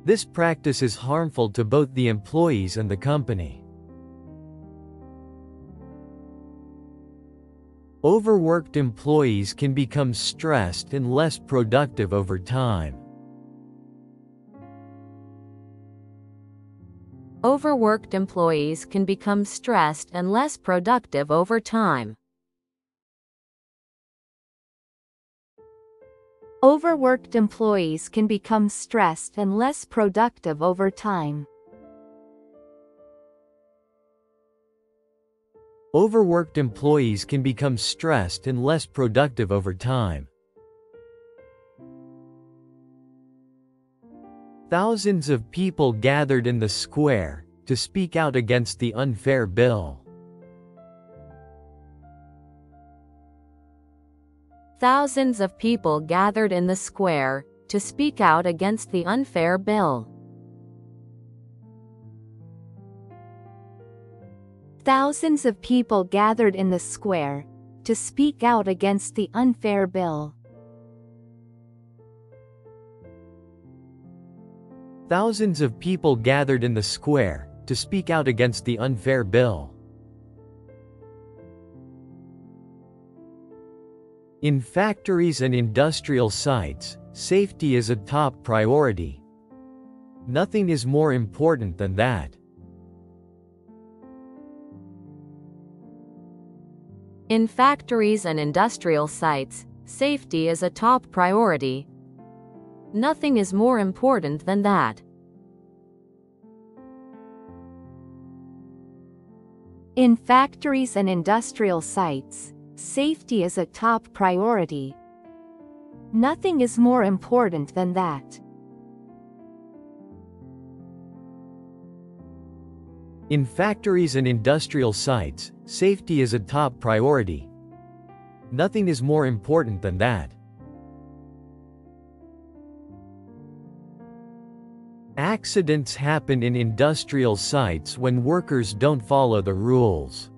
This practice is harmful to both the employees and the company. Overworked employees can become stressed and less productive over time. Overworked employees can become stressed and less productive over time. Overworked employees can become stressed and less productive over time. Overworked employees can become stressed and less productive over time. Thousands of people gathered in the square to speak out against the unfair bill. Thousands of people gathered in the square to speak out against the unfair bill. Thousands of people gathered in the square to speak out against the unfair bill. Thousands of people gathered in the square to speak out against the unfair bill. In factories and industrial sites, safety is a top priority. Nothing is more important than that. In factories and industrial sites, safety is a top priority. Nothing is more important than that. In factories and industrial sites, safety is a top priority. Nothing is more important than that. In factories and industrial sites, safety is a top priority. Nothing is more important than that. Accidents happen in industrial sites when workers don't follow the rules.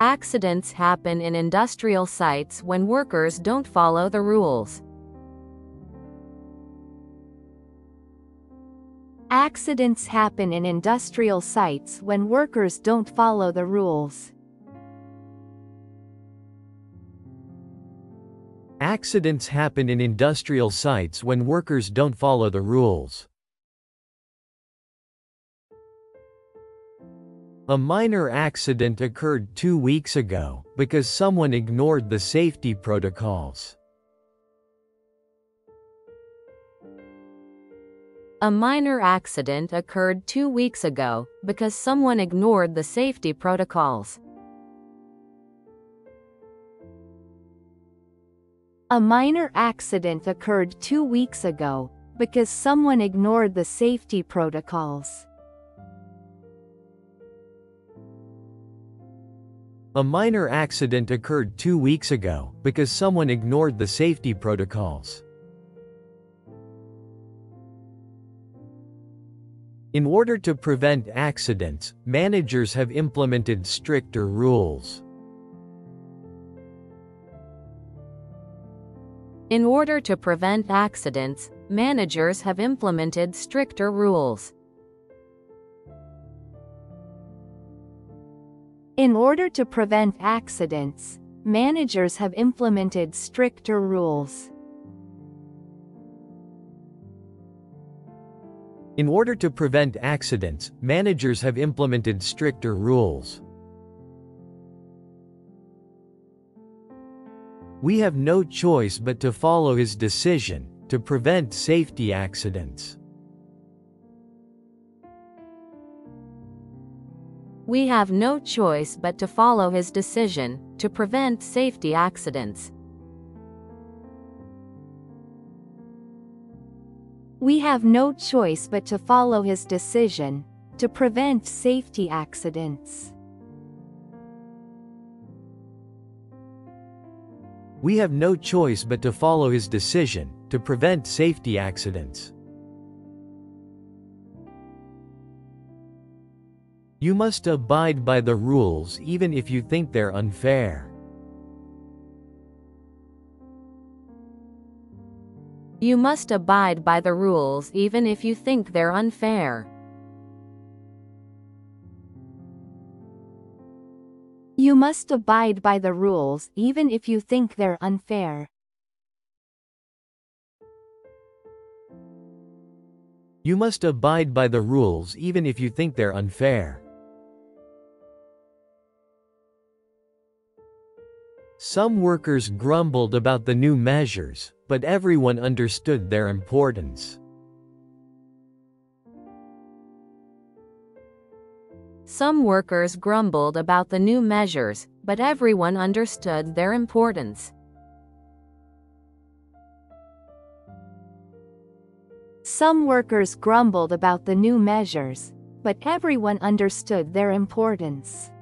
Accidents happen in industrial sites when workers don't follow the rules. Accidents happen in industrial sites when workers don't follow the rules. Accidents happen in industrial sites when workers don't follow the rules. A minor accident occurred two weeks ago because someone ignored the safety protocols. A minor accident occurred two weeks ago because someone ignored the safety protocols. A minor accident occurred two weeks ago because someone ignored the safety protocols. A minor accident occurred two weeks ago because someone ignored the safety protocols. In order to prevent accidents, managers have implemented stricter rules. In order to prevent accidents, managers have implemented stricter rules. In order to prevent accidents, managers have implemented stricter rules. In order to prevent accidents, managers have implemented stricter rules. We have no choice but to follow his decision to prevent safety accidents. We have no choice but to follow his decision to prevent safety accidents. We have no choice but to follow his decision to prevent safety accidents. We have no choice but to follow his decision to prevent safety accidents. You must abide by the rules even if you think they're unfair. You must abide by the rules even if you think they're unfair. You must abide by the rules even if you think they're unfair. You must abide by the rules even if you think they're unfair. Some workers grumbled about the new measures, but everyone understood their importance. Some workers grumbled about the new measures, but everyone understood their importance. Some workers grumbled about the new measures, but everyone understood their importance.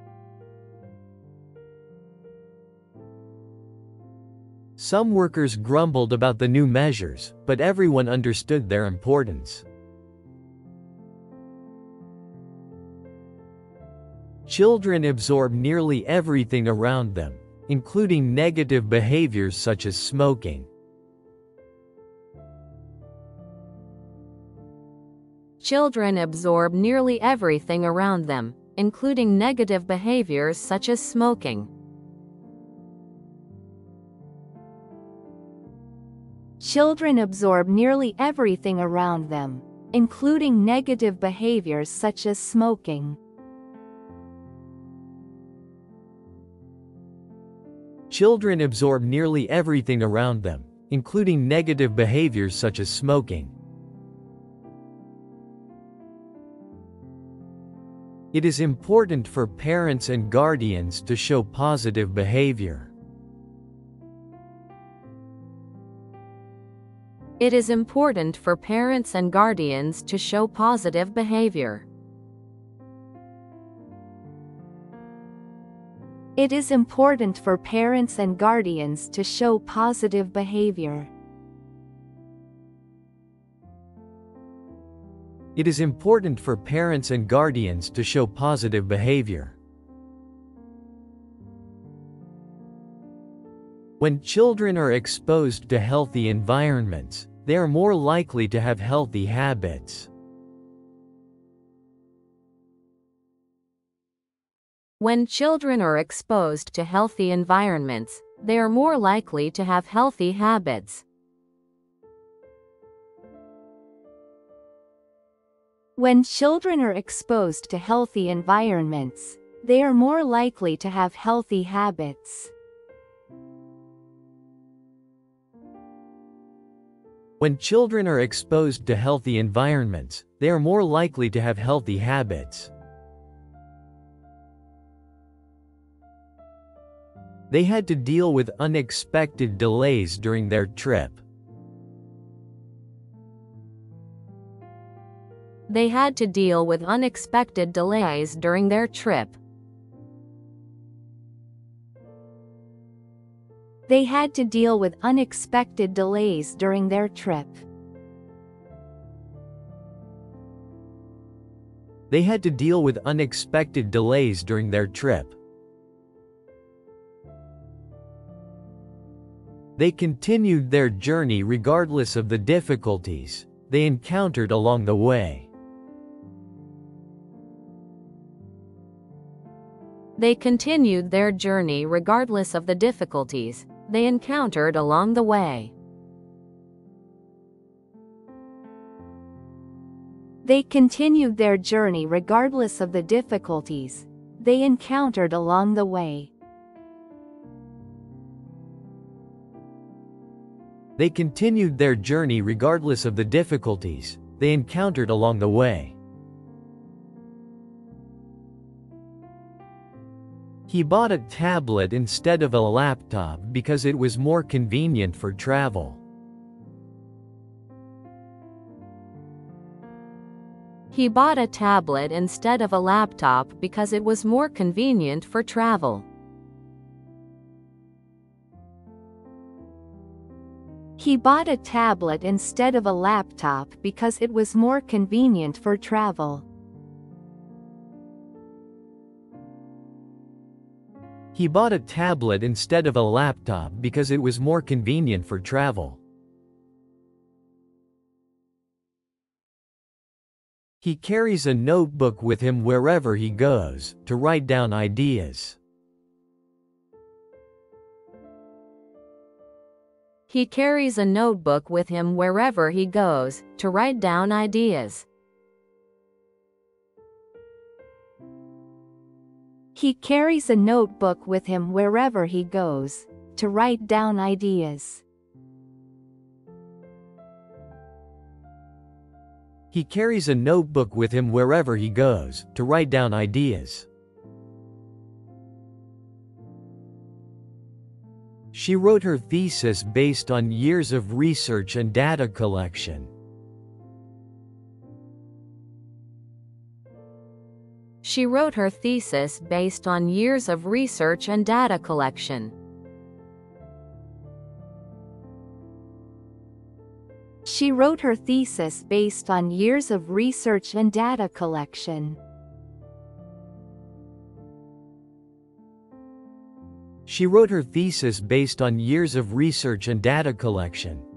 Some workers grumbled about the new measures, but everyone understood their importance. Children absorb nearly everything around them, including negative behaviors such as smoking. Children absorb nearly everything around them, including negative behaviors such as smoking. Children absorb nearly everything around them, including negative behaviors such as smoking. Children absorb nearly everything around them, including negative behaviors such as smoking. It is important for parents and guardians to show positive behavior. It is important for parents and guardians to show positive behavior. It is important for parents and guardians to show positive behavior. It is important for parents and guardians to show positive behavior. When children are exposed to healthy environments, they are more likely to have healthy habits. When children are exposed to healthy environments, they are more likely to have healthy habits. When children are exposed to healthy environments, they are more likely to have healthy habits. When children are exposed to healthy environments, they are more likely to have healthy habits. They had to deal with unexpected delays during their trip. They had to deal with unexpected delays during their trip. They had to deal with unexpected delays during their trip. They had to deal with unexpected delays during their trip. They continued their journey regardless of the difficulties they encountered along the way. They continued their journey regardless of the difficulties they encountered along the way. They continued their journey regardless of the difficulties they encountered along the way. They continued their journey regardless of the difficulties they encountered along the way. He bought a tablet instead of a laptop because it was more convenient for travel. He bought a tablet instead of a laptop because it was more convenient for travel. He bought a tablet instead of a laptop because it was more convenient for travel. He bought a tablet instead of a laptop because it was more convenient for travel. He carries a notebook with him wherever he goes to write down ideas. He carries a notebook with him wherever he goes to write down ideas. He carries a notebook with him wherever he goes to write down ideas. He carries a notebook with him wherever he goes to write down ideas. She wrote her thesis based on years of research and data collection. She wrote her thesis based on years of research and data collection. She wrote her thesis based on years of research and data collection. She wrote her thesis based on years of research and data collection.